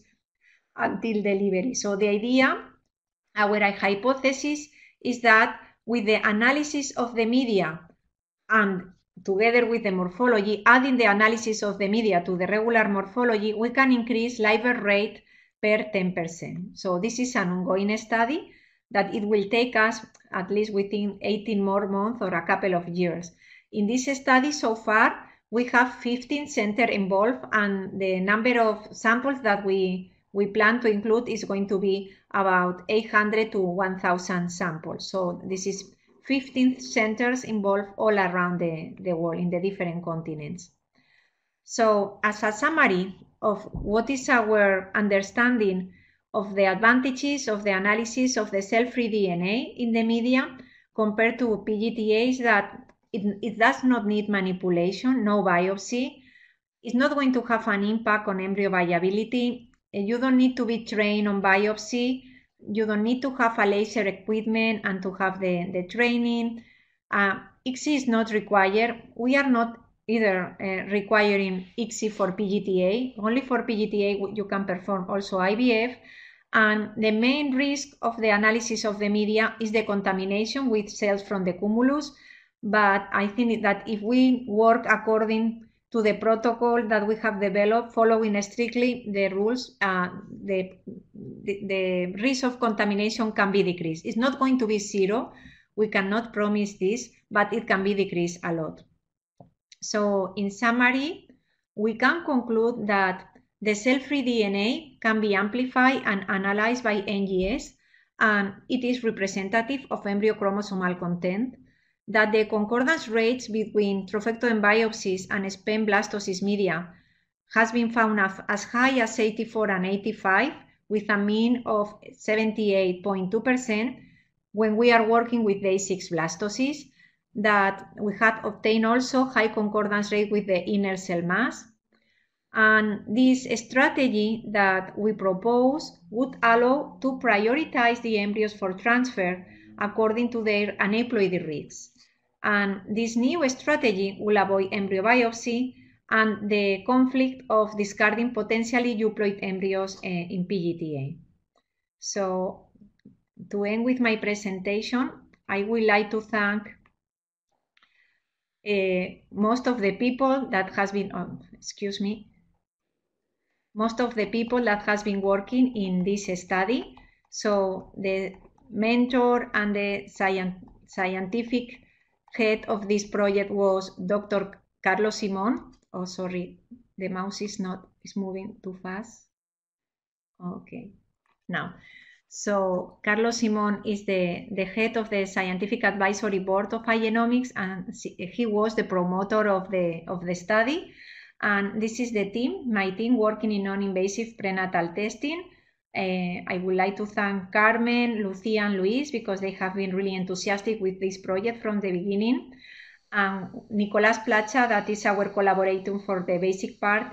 until delivery. So the idea, our hypothesis, is that with the analysis of the media and together with the morphology, adding the analysis of the media to the regular morphology, we can increase live birth rate per ten percent. So this is an ongoing study that it will take us at least within eighteen more months or a couple of years. In this study so far, we have fifteen centers involved, and the number of samples that we, we plan to include is going to be about eight hundred to one thousand samples. So this is fifteen centers involved all around the, the world in the different continents. So as a summary of what is our understanding of the advantages of the analysis of the cell-free D N A in the media compared to P G T As, that it, it does not need manipulation, no biopsy, it's not going to have an impact on embryo viability, you don't need to be trained on biopsy, you don't need to have a laser equipment and to have the, the training. Uh, I C S I is not required. We are not either uh, requiring I C S I for P G T A. Only for P G T A you can perform also I V F. And the main risk of the analysis of the media is the contamination with cells from the cumulus. But I think that if we work according to the protocol that we have developed, following strictly the rules, uh, the, the, the risk of contamination can be decreased. It's not going to be zero. We cannot promise this, but it can be decreased a lot. So in summary, we can conclude that the cell-free D N A can be amplified and analyzed by N G S, and it is representative of embryo chromosomal content, that the concordance rates between trophectoderm biopsies and sperm blastocyst media has been found as high as eighty-four and eighty-five, with a mean of seventy-eight point two percent when we are working with day six blastocysts, that we had obtained also high concordance rate with the inner cell mass. And this strategy that we propose would allow to prioritize the embryos for transfer according to their aneuploidy risks. And this new strategy will avoid embryo biopsy and the conflict of discarding potentially euploid embryos uh, in P G T A. So to end with my presentation, I would like to thank uh, most of the people that has been, oh, excuse me, most of the people that has been working in this study. So the mentor and the scientific head of this project was Doctor Carlos Simon. Oh, sorry, the mouse is not, it's moving too fast. Okay, now. So Carlos Simon is the, the head of the scientific advisory board of iGenomics, and he was the promoter of the, of the study. And this is the team, my team working in non-invasive prenatal testing. Uh, I would like to thank Carmen, Lucia and Luis because they have been really enthusiastic with this project from the beginning. And Nicolas Placha, that is our collaborator for the basic part.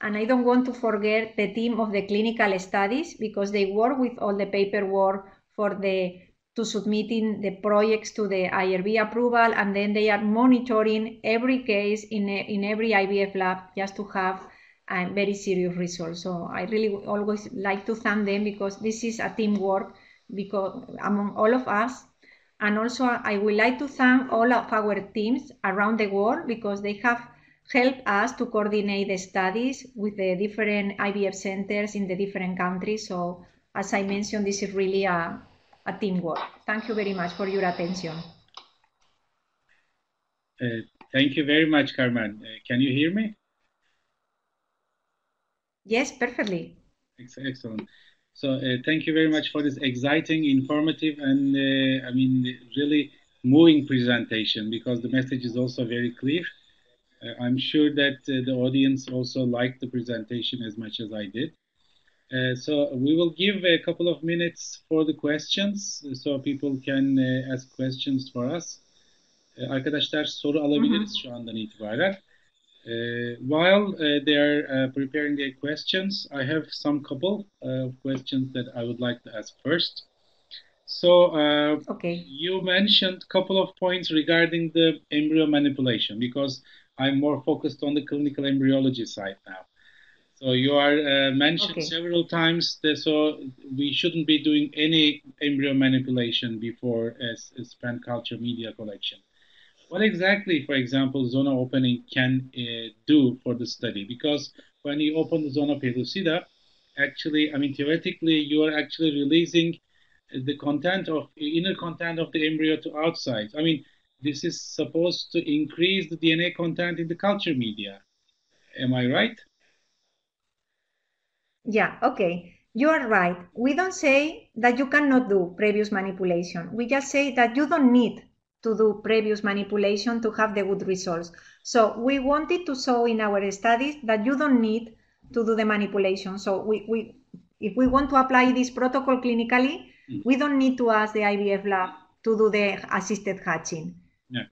And I don't want to forget the team of the clinical studies because they work with all the paperwork for the to submitting the projects to the I R B approval, and then they are monitoring every case in, a, in every I V F lab just to have a very serious result. So I really always like to thank them because this is a teamwork because among all of us. And also I would like to thank all of our teams around the world because they have helped us to coordinate the studies with the different I V F centers in the different countries. So as I mentioned, this is really a A teamwork. Thank you very much for your attention. Uh, thank you very much, Carmen. Uh, can you hear me? Yes, perfectly. Excellent. So uh, thank you very much for this exciting, informative, and uh, I mean, really moving presentation, because the message is also very clear. Uh, I'm sure that uh, the audience also liked the presentation as much as I did. Uh, so we will give a couple of minutes for the questions, so people can uh, ask questions for us. Uh, arkadaşlar soru alabiliriz mm-hmm. şu andan itibaren. Uh, while uh, they are uh, preparing their questions, I have some couple of questions that I would like to ask first. So uh, okay. you mentioned couple of points regarding the embryo manipulation, because I'm more focused on the clinical embryology side now. So you are uh, mentioned okay. several times that so we shouldn't be doing any embryo manipulation before as, as sperm culture media collection. What exactly, for example, zona opening can uh, do for the study? Because when you open the zona pellucida, actually, I mean, theoretically, you are actually releasing the content of inner content of the embryo to outside. I mean, this is supposed to increase the D N A content in the culture media. Am I right? Yeah, okay, you are right. We don't say that you cannot do previous manipulation. We just say that you don't need to do previous manipulation to have the good results. So we wanted to show in our studies that you don't need to do the manipulation. So we, we if we want to apply this protocol clinically, mm. we don't need to ask the I V F lab to do the assisted hatching. Yeah.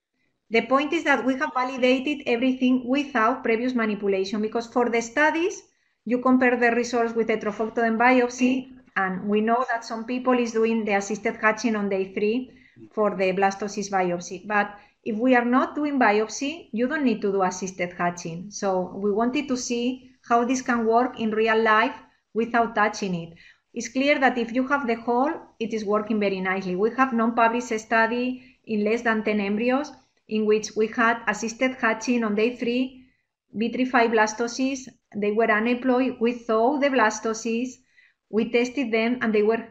The point is that we have validated everything without previous manipulation, because for the studies, you compare the results with heterofectoden biopsy, and we know that some people is doing the assisted hatching on day three for the blastocyst biopsy. But if we are not doing biopsy, you don't need to do assisted hatching. So we wanted to see how this can work in real life without touching it. It's clear that if you have the whole, it is working very nicely. We have non-published study in less than ten embryos in which we had assisted hatching on day three, B three five blastocysts, they were unemployed. We saw the blastocysts, we tested them, and they were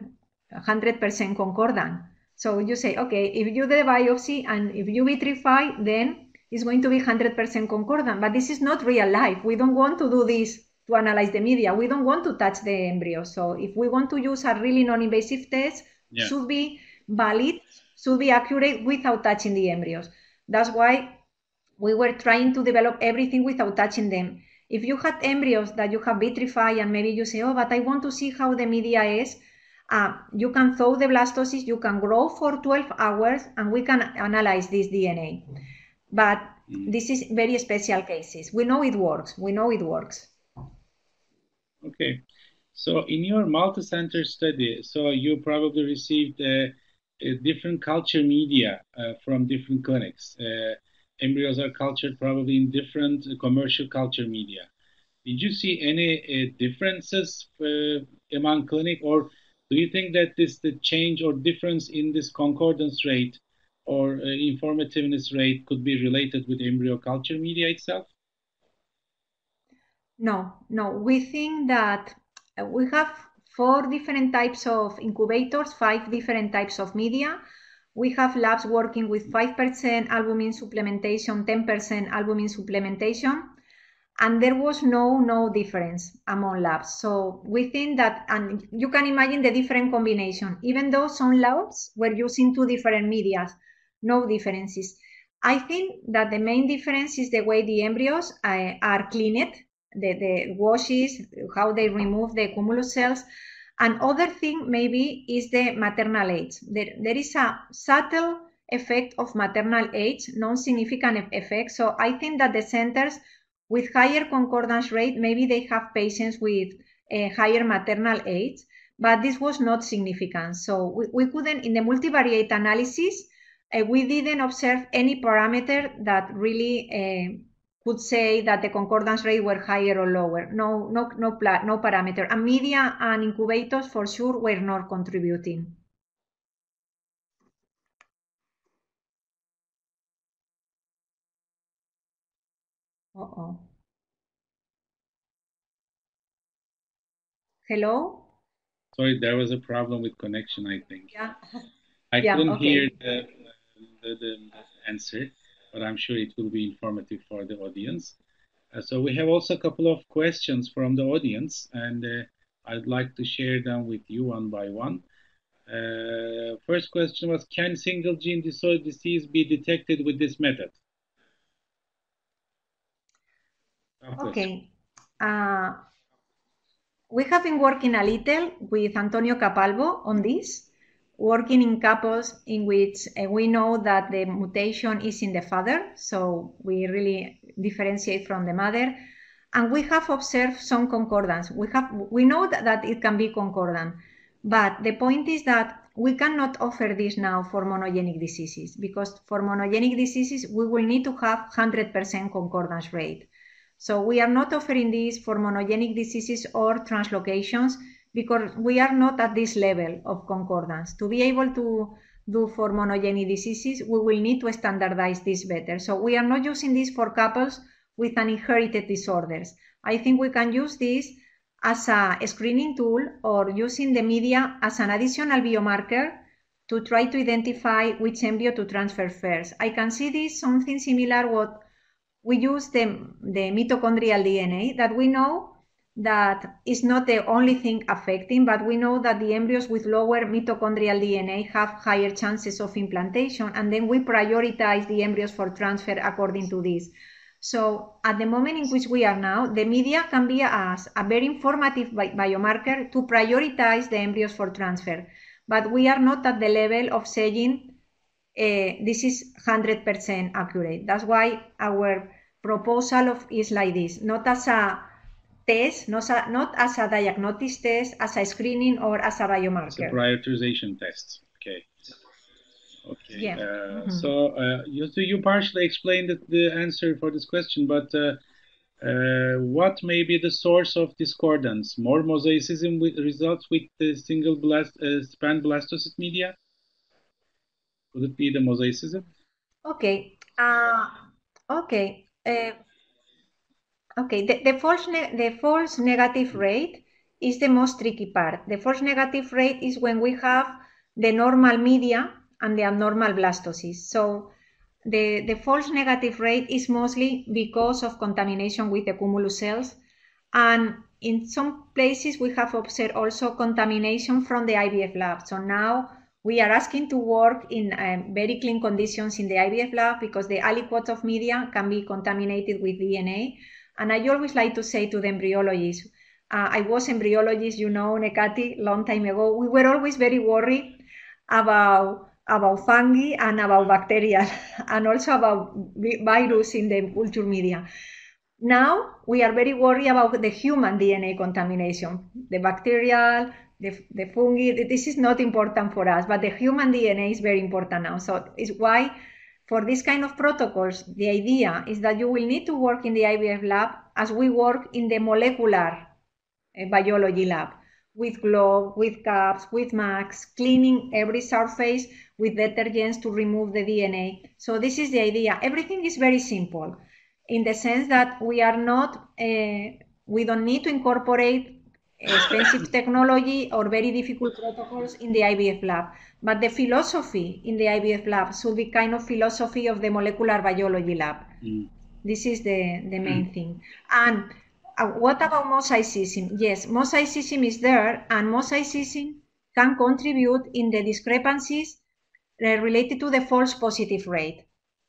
one hundred percent concordant. So you say, okay, if you do the biopsy and if you B three five, then it's going to be one hundred percent concordant. But this is not real life. We don't want to do this to analyze the media. We don't want to touch the embryo. So if we want to use a really non-invasive test, yeah. should be valid, should be accurate without touching the embryos. That's why we were trying to develop everything without touching them. If you had embryos that you have vitrified and maybe you say, oh, but I want to see how the media is, uh, you can thaw the blastocyst, you can grow for twelve hours, and we can analyze this D N A. But this is very special cases. We know it works. We know it works. Okay. So in your multi-center study, so you probably received uh, different culture media uh, from different clinics. Uh, Embryos are cultured probably in different commercial culture media. Did you see any uh, differences uh, among clinic, or do you think that this the change or difference in this concordance rate or uh, informativeness rate could be related with embryo culture media itself? No, no. We think that we have four different types of incubators, five different types of media. We have labs working with five percent albumin supplementation, ten percent albumin supplementation, and there was no, no difference among labs. So we think that, and you can imagine the different combination, even though some labs were using two different medias, no differences. I think that the main difference is the way the embryos uh, are cleaned, the, the washes, how they remove the cumulus cells. And other thing maybe is the maternal age. There, there is a subtle effect of maternal age, non-significant effect. So I think that the centers with higher concordance rate, maybe they have patients with a higher maternal age, but this was not significant. So we, we couldn't, in the multivariate analysis, uh, we didn't observe any parameter that really uh, could say that the concordance rate were higher or lower. No, no, no, no parameter. And media and incubators for sure were not contributing. Uh-oh. Hello? Sorry, there was a problem with connection, I think. Yeah. I yeah, couldn't okay. hear the, the, the answer, but I'm sure it will be informative for the audience. Uh, so we have also a couple of questions from the audience, and uh, I'd like to share them with you one by one. Uh, first question was, can single gene disorder disease be detected with this method? Okay. Uh, we have been working a little with Antonio Capalbo on this, working in couples in which uh, we know that the mutation is in the father, so we really differentiate from the mother, and we have observed some concordance. We have we know that, that it can be concordant, but the point is that we cannot offer this now for monogenic diseases, because for monogenic diseases we will need to have one hundred percent concordance rate. So we are not offering this for monogenic diseases or translocations, because we are not at this level of concordance. To be able to do for monogenic diseases, we will need to standardize this better. So we are not using this for couples with an inherited disorders. I think we can use this as a screening tool, or using the media as an additional biomarker to try to identify which embryo to transfer first. I can see this something similar what we use the, the mitochondrial D N A, that we know that is not the only thing affecting, but we know that the embryos with lower mitochondrial D N A have higher chances of implantation, and then we prioritize the embryos for transfer according to this. So at the moment in which we are now, the media can be as a very informative bi biomarker to prioritize the embryos for transfer, but we are not at the level of saying uh, this is one hundred percent accurate. That's why our proposal of is like this, not as a test, not, a, not as a diagnostic test, as a screening or as a biomarker. It's a prioritization test. Okay. Okay. Yeah. Uh, mm-hmm. So uh, you, you partially explained the answer for this question, but uh, uh, what may be the source of discordance? More mosaicism with results with the single blast, uh, span blastocyst media? Could it be the mosaicism? Okay. Uh, okay. Uh, Okay, the, the, false the false negative rate is the most tricky part. The false negative rate is when we have the normal media and the abnormal blastocysts. So the, the false negative rate is mostly because of contamination with the cumulus cells. And in some places we have observed also contamination from the I V F lab. So now we are asking to work in um, very clean conditions in the I V F lab, because the aliquots of media can be contaminated with D N A. And I always like to say to the embryologists, uh, I was embryologist, you know, Necati, long time ago. We were always very worried about, about fungi and about bacteria, and also about virus in the culture media. Now, we are very worried about the human D N A contamination. The bacterial, the, the fungi, this is not important for us, but the human D N A is very important now. So it's why, for this kind of protocols, the idea is that you will need to work in the I V F lab as we work in the molecular uh, biology lab, with gloves, with cups, with masks, cleaning every surface with detergents to remove the D N A. So this is the idea. Everything is very simple in the sense that we are not, uh, we don't need to incorporate expensive technology or very difficult protocols in the I V F lab. But the philosophy in the I V F lab should be kind of philosophy of the molecular biology lab. Mm. This is the, the main mm. thing. And uh, what about mosaicism? Yes, mosaicism is there, and mosaicism can contribute in the discrepancies uh, related to the false positive rate.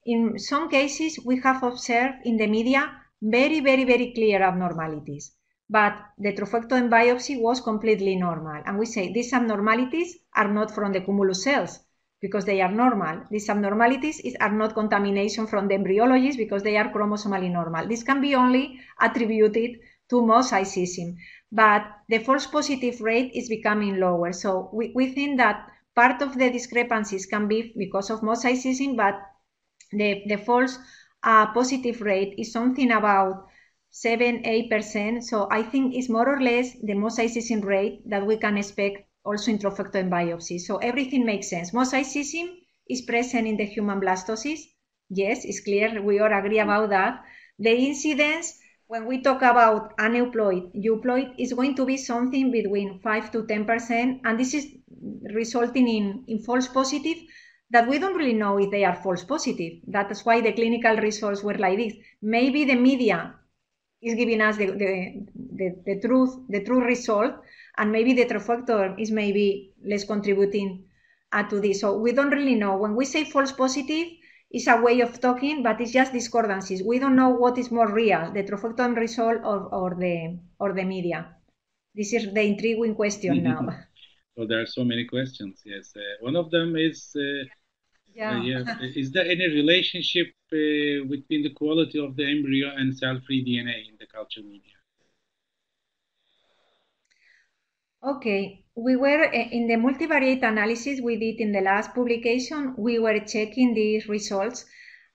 in some cases we have observed in the media very, very, very clear abnormalities. But the trophectoden biopsy was completely normal. And we say these abnormalities are not from the cumulus cells because they are normal. These abnormalities is, are not contamination from the embryologies because they are chromosomally normal. This can be only attributed to mosaicism. But the false positive rate is becoming lower. So we, we think that part of the discrepancies can be because of mosaicism, but the, the false uh, positive rate is something about seven to eight percent. So I think it's more or less the mosaicism rate that we can expect also in trophectoden biopsy. So everything makes sense. Mosaicism is present in the human blastocyst. Yes, it's clear. We all agree about that. The incidence, when we talk about aneuploid, euploid, is going to be something between five to ten percent. And this is resulting in, in false positive that we don't really know if they are false positive. That's why the clinical results were like this. Maybe the media is giving us the, the, the, the truth, the true result, and maybe the trophectoden is maybe less contributing uh, to this. So we don't really know. When we say false positive, it's a way of talking, but it's just discordancies. We don't know what is more real, the trophectoden result or, or, the, or the media. This is the intriguing question mm-hmm. now. Well, there are so many questions, yes. Uh, one of them is, uh, yeah. Uh, yeah. is there any relationship uh, between the quality of the embryo and cell-free D N A in the culture media? Okay, we were in the multivariate analysis we did in the last publication, we were checking these results,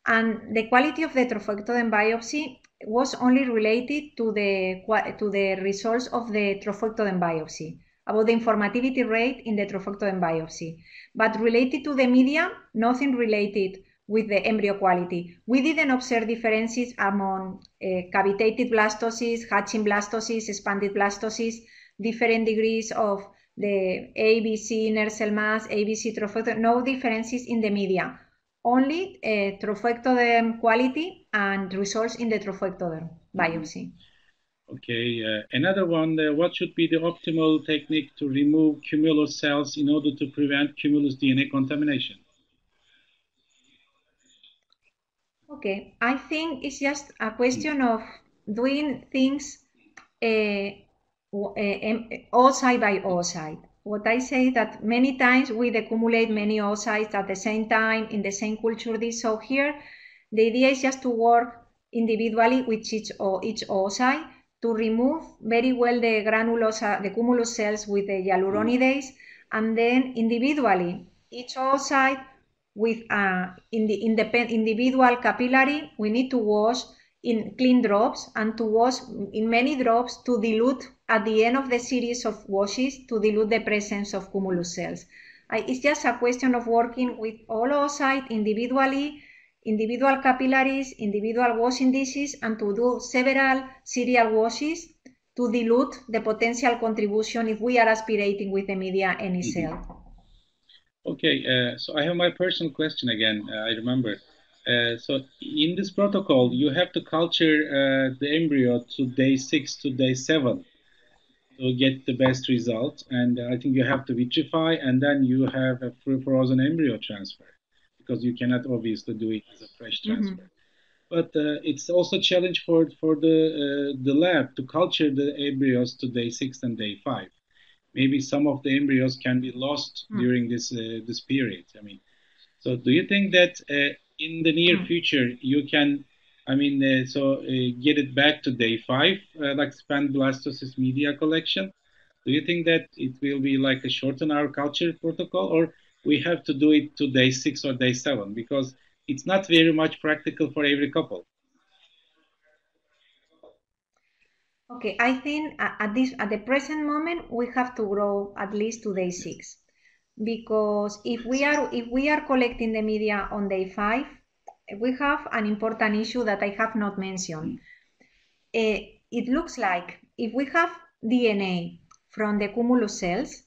and the quality of the trophectoden biopsy was only related to the, to the results of the trophectoden biopsy, about the informativity rate in the trophectoden biopsy. But related to the media, nothing related with the embryo quality. We didn't observe differences among uh, cavitated blastocysts, hatching blastocysts, expanded blastocysts, different degrees of the A B C inner cell mass, A B C trophectoden, no differences in the media. Only uh, trophectoden quality and results in the trophectoden biopsy. Okay, uh, another one, uh, what should be the optimal technique to remove cumulus cells in order to prevent cumulus D N A contamination? Okay, I think it's just a question of doing things uh, oocyte by oocyte. What I say that many times we accumulate many oocytes at the same time, in the same culture dish. So here, the idea is just to work individually with each, o each oocyte, to remove very well the granulosa, the cumulus cells with the hyaluronidase, and then individually, each oocyte with uh, in the independent individual capillary, we need to wash in clean drops and to wash in many drops to dilute at the end of the series of washes to dilute the presence of cumulus cells. I, it's just a question of working with all oocytes individually, individual capillaries, individual washing dishes, and to do several serial washes to dilute the potential contribution if we are aspirating with the media any cell. Okay, uh, so I have my personal question again, uh, I remember. Uh, so in this protocol, you have to culture uh, the embryo to day six to day seven to get the best result. And I think you have to vitrify, and then you have a frozen embryo transfer, because you cannot obviously do it as a fresh transfer. Mm-hmm. But uh, it's also a challenge for, for the, uh, the lab to culture the embryos to day six and day five. Maybe some of the embryos can be lost mm-hmm. during this, uh, this period. I mean, so do you think that uh, in the near mm-hmm. future you can, I mean, uh, so uh, get it back to day five, uh, like expand blastocyst media collection? Do you think that it will be like a shorten our culture protocol, or we have to do it to day six or day seven, because it's not very much practical for every couple? Okay, I think at this at the present moment we have to grow at least to day six, because if we are if we are collecting the media on day five, we have an important issue that I have not mentioned. Uh, it looks like if we have D N A from the cumulus cells,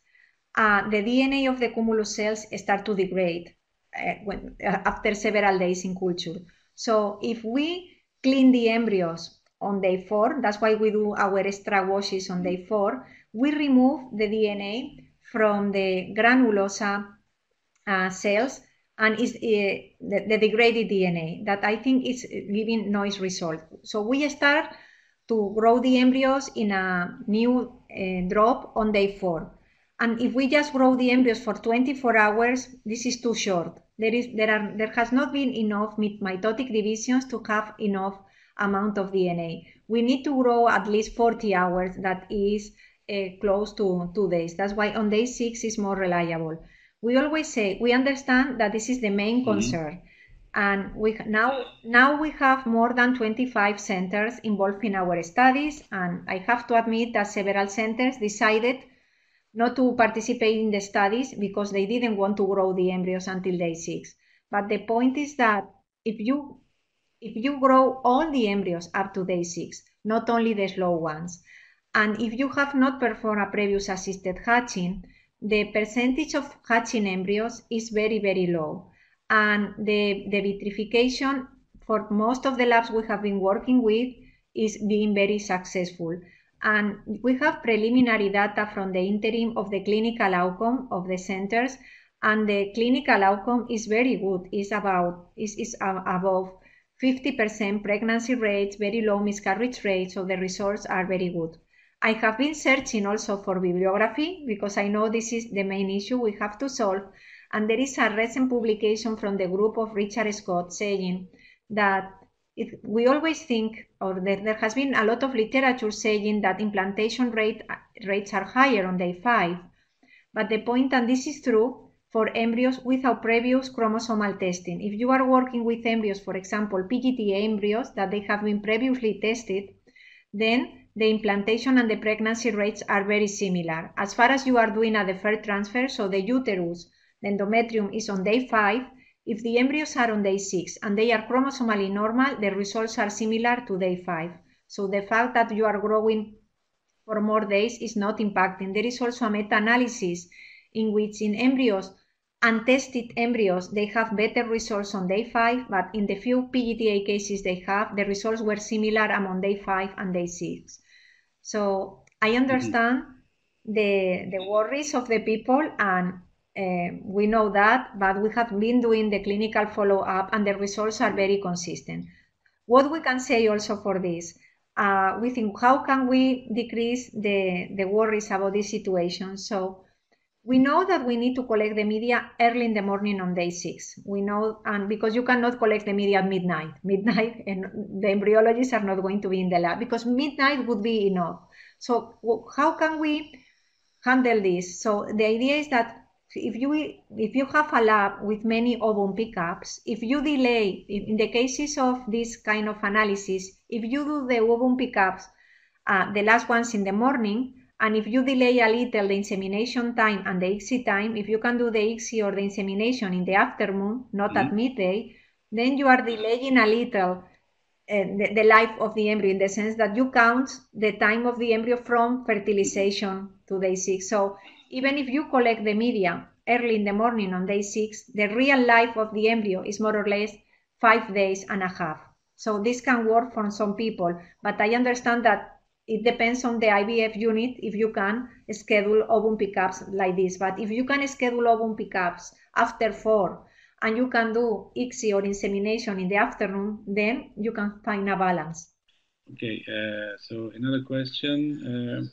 Uh, the D N A of the cumulus cells start to degrade uh, when, uh, after several days in culture. So if we clean the embryos on day four, that's why we do our extra washes on day four, we remove the D N A from the granulosa uh, cells, and is uh, the, the degraded D N A that I think is giving noise result. So we start to grow the embryos in a new uh, drop on day four. And if we just grow the embryos for twenty-four hours, this is too short. There is there are there has not been enough mitotic divisions to have enough amount of D N A. We need to grow at least forty hours, that is uh, close to two days. That's why on day six is more reliable. We always say we understand that this is the main concern. Mm-hmm. And we now now we have more than twenty-five centers involved in our studies, and I have to admit that several centers decided not to participate in the studies because they didn't want to grow the embryos until day six. But the point is that if you if you grow all the embryos up to day six, not only the slow ones, and if you have not performed a previous assisted hatching, the percentage of hatching embryos is very, very low. And the, the vitrification, for most of the labs we have been working with, is being very successful. And we have preliminary data from the interim of the clinical outcome of the centers, and the clinical outcome is very good. It's about, is is above fifty percent pregnancy rates, very low miscarriage rates, so the results are very good. I have been searching also for bibliography, because I know this is the main issue we have to solve. And there is a recent publication from the group of Richard Scott saying that it, we always think, or there, there has been a lot of literature saying that implantation rate, rates are higher on day five. But the point, and this is true, for embryos without previous chromosomal testing. If you are working with embryos, for example, P G T A embryos, that they have been previously tested, then the implantation and the pregnancy rates are very similar. As far as you are doing a deferred transfer, so the uterus, the endometrium is on day five. If the embryos are on day six and they are chromosomally normal, the results are similar to day five. So the fact that you are growing for more days is not impacting. There is also a meta-analysis in which in embryos, untested embryos, they have better results on day five, but in the few P G T A cases they have, the results were similar among day five and day six. So I understand mm-hmm. the, the worries of the people, and Uh, we know that, but we have been doing the clinical follow-up and the results are very consistent. What we can say also for this, uh, we think how can we decrease the, the worries about this situation? So we know that we need to collect the media early in the morning on day six. We know, and because you cannot collect the media at midnight. Midnight, and the embryologists are not going to be in the lab because midnight would be enough. So how can we handle this? So the idea is that If you, if you have a lab with many ovum pickups, if you delay, in the cases of this kind of analysis, if you do the ovum pickups, uh, the last ones in the morning, and if you delay a little the insemination time and the I C S I time, if you can do the I C S I or the insemination in the afternoon, not mm-hmm. at midday, then you are delaying a little uh, the, the life of the embryo, in the sense that you count the time of the embryo from fertilization to day six. So even if you collect the media early in the morning on day six, the real life of the embryo is more or less five days and a half. So this can work for some people, but I understand that it depends on the I V F unit if you can schedule ovum pickups like this. But if you can schedule ovum pickups after four and you can do I C S I or insemination in the afternoon, then you can find a balance. Okay, uh, so another question. Uh...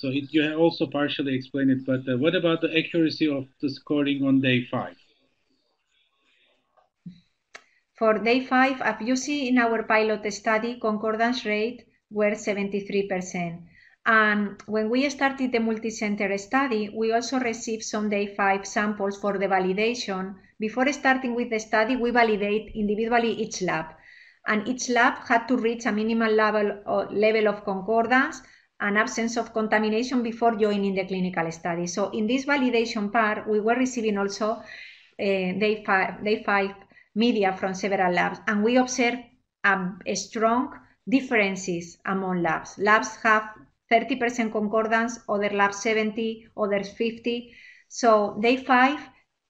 So it, you have also partially explained it, but uh, what about the accuracy of the scoring on day five? For day five, as you see in our pilot study, concordance rate were seventy-three percent. And when we started the multicenter study, we also received some day five samples for the validation. Before starting with the study, we validate individually each lab. And each lab had to reach a minimal level, uh, level of concordance and absence of contamination before joining the clinical study. So in this validation part, we were receiving also uh, day, five, day five media from several labs, and we observed um, a strong differences among labs. Labs have thirty percent concordance, other labs seventy, others fifty. So day five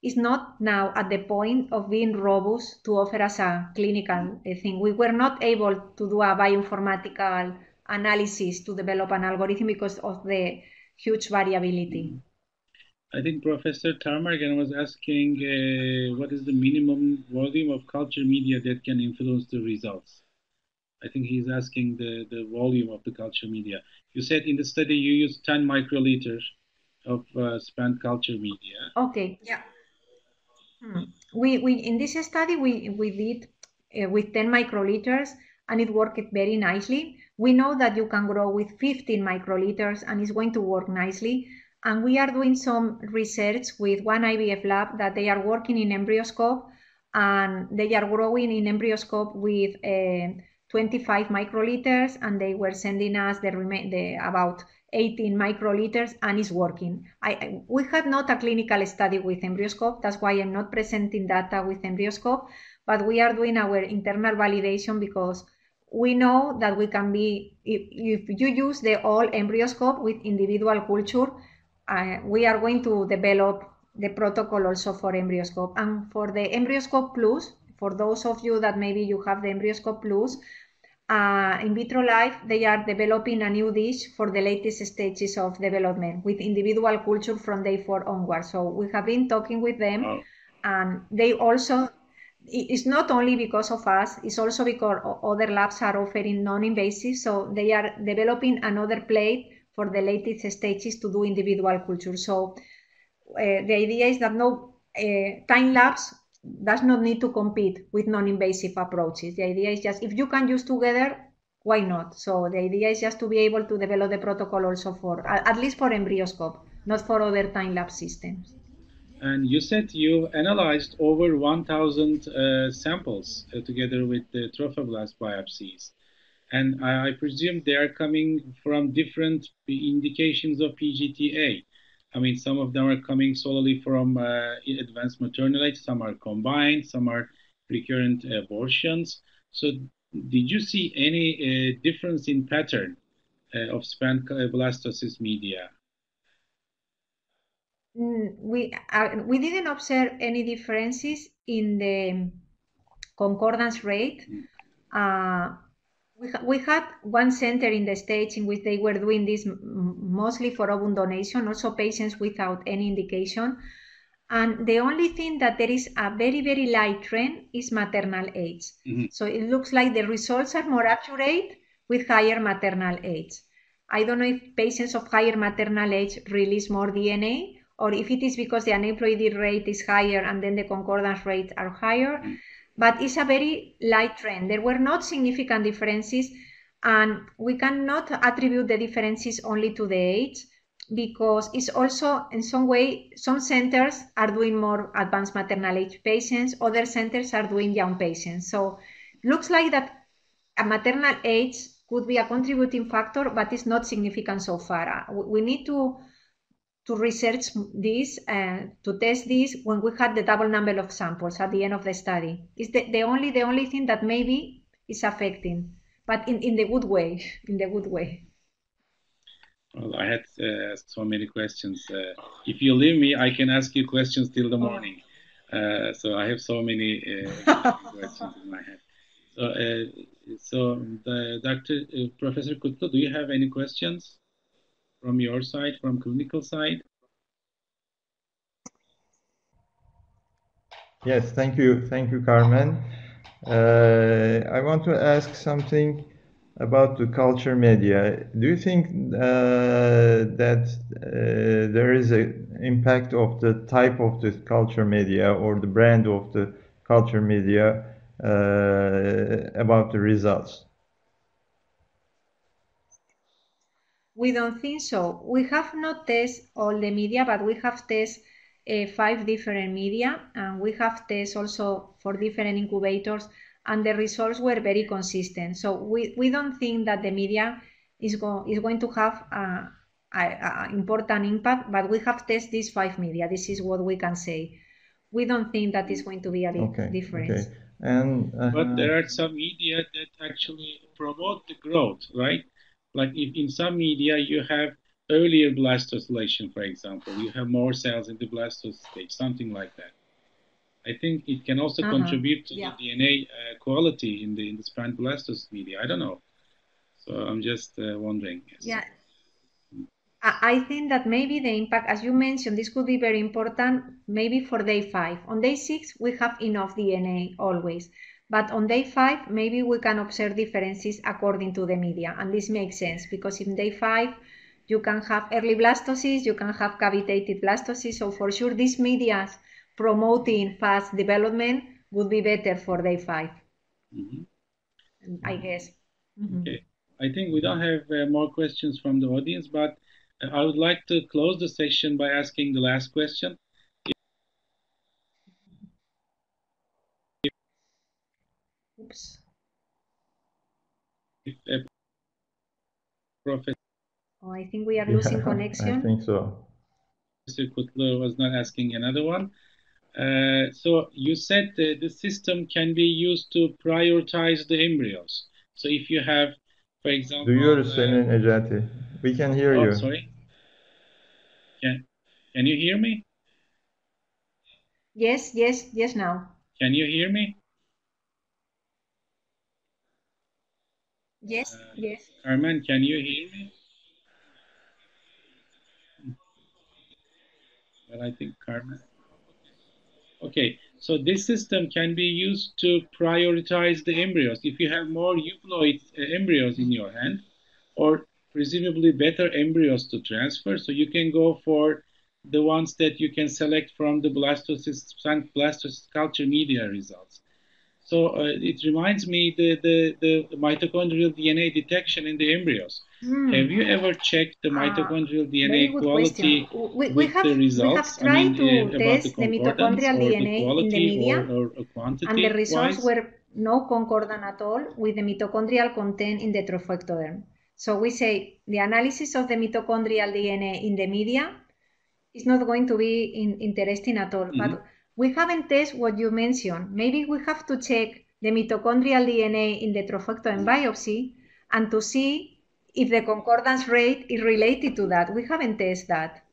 is not now at the point of being robust to offer us a clinical thing. We were not able to do a bioinformatical analysis to develop an algorithm because of the huge variability. I think Professor Tarmargan was asking uh, what is the minimum volume of culture media that can influence the results. I think he's asking the, the volume of the culture media. You said in the study you used ten microliters of uh, spent culture media. Okay, yeah. Hmm. We, we in this study, we, we did uh, with ten microliters and it worked very nicely. We know that you can grow with fifteen microliters and it's going to work nicely. And we are doing some research with one I V F lab that they are working in embryoscope, and they are growing in embryoscope with uh, twenty-five microliters, and they were sending us the, the about eighteen microliters, and it's working. I, I, we had not a clinical study with embryoscope, that's why I'm not presenting data with embryoscope, but we are doing our internal validation because we know that we can be, if, if you use the all embryoscope with individual culture, uh, we are going to develop the protocol also for embryoscope. And for the embryoscope plus, for those of you that maybe you have the EmbryoScope Plus, uh, in vitro life, they are developing a new dish for the latest stages of development with individual culture from day four onwards. So we have been talking with them, oh. and they also, it's not only because of us, it's also because other labs are offering non-invasive, so they are developing another plate for the latest stages to do individual culture. So uh, the idea is that no uh, time lapse does not need to compete with non-invasive approaches. The idea is just, if you can use together, why not? So the idea is just to be able to develop the protocol also for, at least for EmbryoScope, not for other time-lapse systems. And you said you analyzed over one thousand uh, samples uh, together with the trophoblast biopsies. And I, I presume they are coming from different indications of P G T A. I mean, some of them are coming solely from uh, advanced maternal age, some are combined, some are recurrent abortions. So did you see any uh, difference in pattern uh, of spent blastocyst media? We, uh, we didn't observe any differences in the concordance rate. Uh, We, we had one center in the States in which they were doing this mostly for ovum donation, also patients without any indication. And the only thing that there is a very, very light trend is maternal age. Mm-hmm. So it looks like the results are more accurate with higher maternal age. I don't know if patients of higher maternal age release more D N A or if it is because the aneuploidy rate is higher and then the concordance rates are higher. Mm-hmm. But it's a very light trend. There were not significant differences, and we cannot attribute the differences only to the age, because it's also, in some way, some centers are doing more advanced maternal age patients, other centers are doing young patients. So it looks like that a maternal age could be a contributing factor, but it's not significant so far. We need to to research this, uh, to test this when we had the double number of samples at the end of the study. It's the, the only the only thing that maybe is affecting, but in, in the good way, in the good way. Well, I had uh, so many questions. Uh, if you leave me, I can ask you questions till the morning. Uh, so I have so many uh, questions in my head. So, uh, so the, Doctor Uh, Professor Kutlu, do you have any questions? From your side, from clinical side? Yes, thank you. Thank you, Carmen. Uh, I want to ask something about the culture media. Do you think uh, that uh, there is an impact of the type of the culture media or the brand of the culture media uh, about the results? We don't think so. We have not tested all the media, but we have tested uh, five different media, and we have tested also for different incubators, and the results were very consistent. So we, we don't think that the media is, go is going to have an important impact, but we have tested these five media. This is what we can say. We don't think that is going to be a big okay, difference. Okay. And, uh, but there are some media that actually promote the growth, right? Like if in some media you have earlier blastocylation, for example, you have more cells in the blastocyst stage, something like that. I think it can also uh-huh. contribute to yeah. the D N A uh, quality in the in the spent blastocyst media. I don't know, so I'm just uh, wondering. Yes. Yeah, I think that maybe the impact, as you mentioned, this could be very important maybe for day five. On day six, we have enough D N A always. But on day five, maybe we can observe differences according to the media. And this makes sense because in day five, you can have early blastocysts, you can have cavitated blastocysts. So for sure, these media promoting fast development would be better for day five, mm-hmm. I guess. Mm-hmm. Okay. I think we don't have uh, more questions from the audience, but I would like to close the section by asking the last question. If, Oops. If a professor, oh, I think we are losing yeah, connection. I think so. Mister Kutlu was not asking another one. Uh, so you said that the system can be used to prioritize the embryos. So if you have, for example, duyuyoruz seni Necati. We can hear oh, you. Sorry. Can Can you hear me? Yes, yes, yes. Now. Can you hear me? Yes, uh, yes. Carmen, can you hear me? Well, I think Carmen. Okay, so this system can be used to prioritize the embryos. If you have more euploid uh, embryos in your hand, or presumably better embryos to transfer, so you can go for the ones that you can select from the blastocyst, blastocyst culture media results. So uh, it reminds me the, the, the mitochondrial D N A detection in the embryos. Mm. Have you ever checked the mitochondrial uh, D N A quality question. We, we with have, the results? We have tried I mean, to uh, test the, the mitochondrial D N A the in the media, or, or, or and the results wise? Were no concordant at all with the mitochondrial content in the trophectoderm. So we say the analysis of the mitochondrial D N A in the media is not going to be in, interesting at all. Mm-hmm. But we haven't tested what you mentioned. Maybe we have to check the mitochondrial D N A in the trophectoderm biopsy and to see if the concordance rate is related to that. We haven't tested that.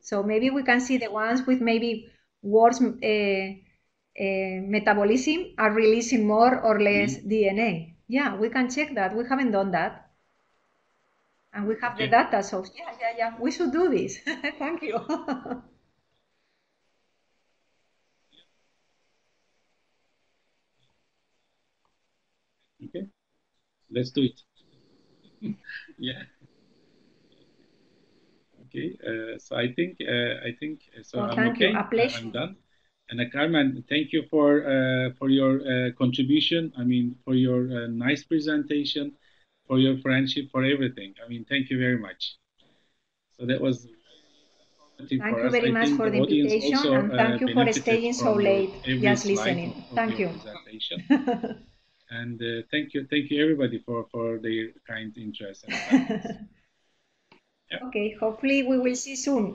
So maybe we can see the ones with maybe worse uh, uh, metabolism are releasing more or less mm-hmm. D N A. Yeah, we can check that. We haven't done that. And we have okay. the data, so yeah, yeah, yeah, we should do this. Thank you. Okay, let's do it. Yeah. Okay. Uh, so I think uh, I think so. Well, I'm okay. You. A pleasure. I'm done. And uh, Carmen, thank you for uh, for your uh, contribution. I mean, for your uh, nice presentation, for your friendship, for everything. I mean, thank you very much. So that was. Thank for you us. very I much for the invitation, also, and thank uh, you for staying so late, just listening. Of, of thank you. And uh, thank you, thank you everybody for, for their kind interest. And yeah. Okay, hopefully we will see soon.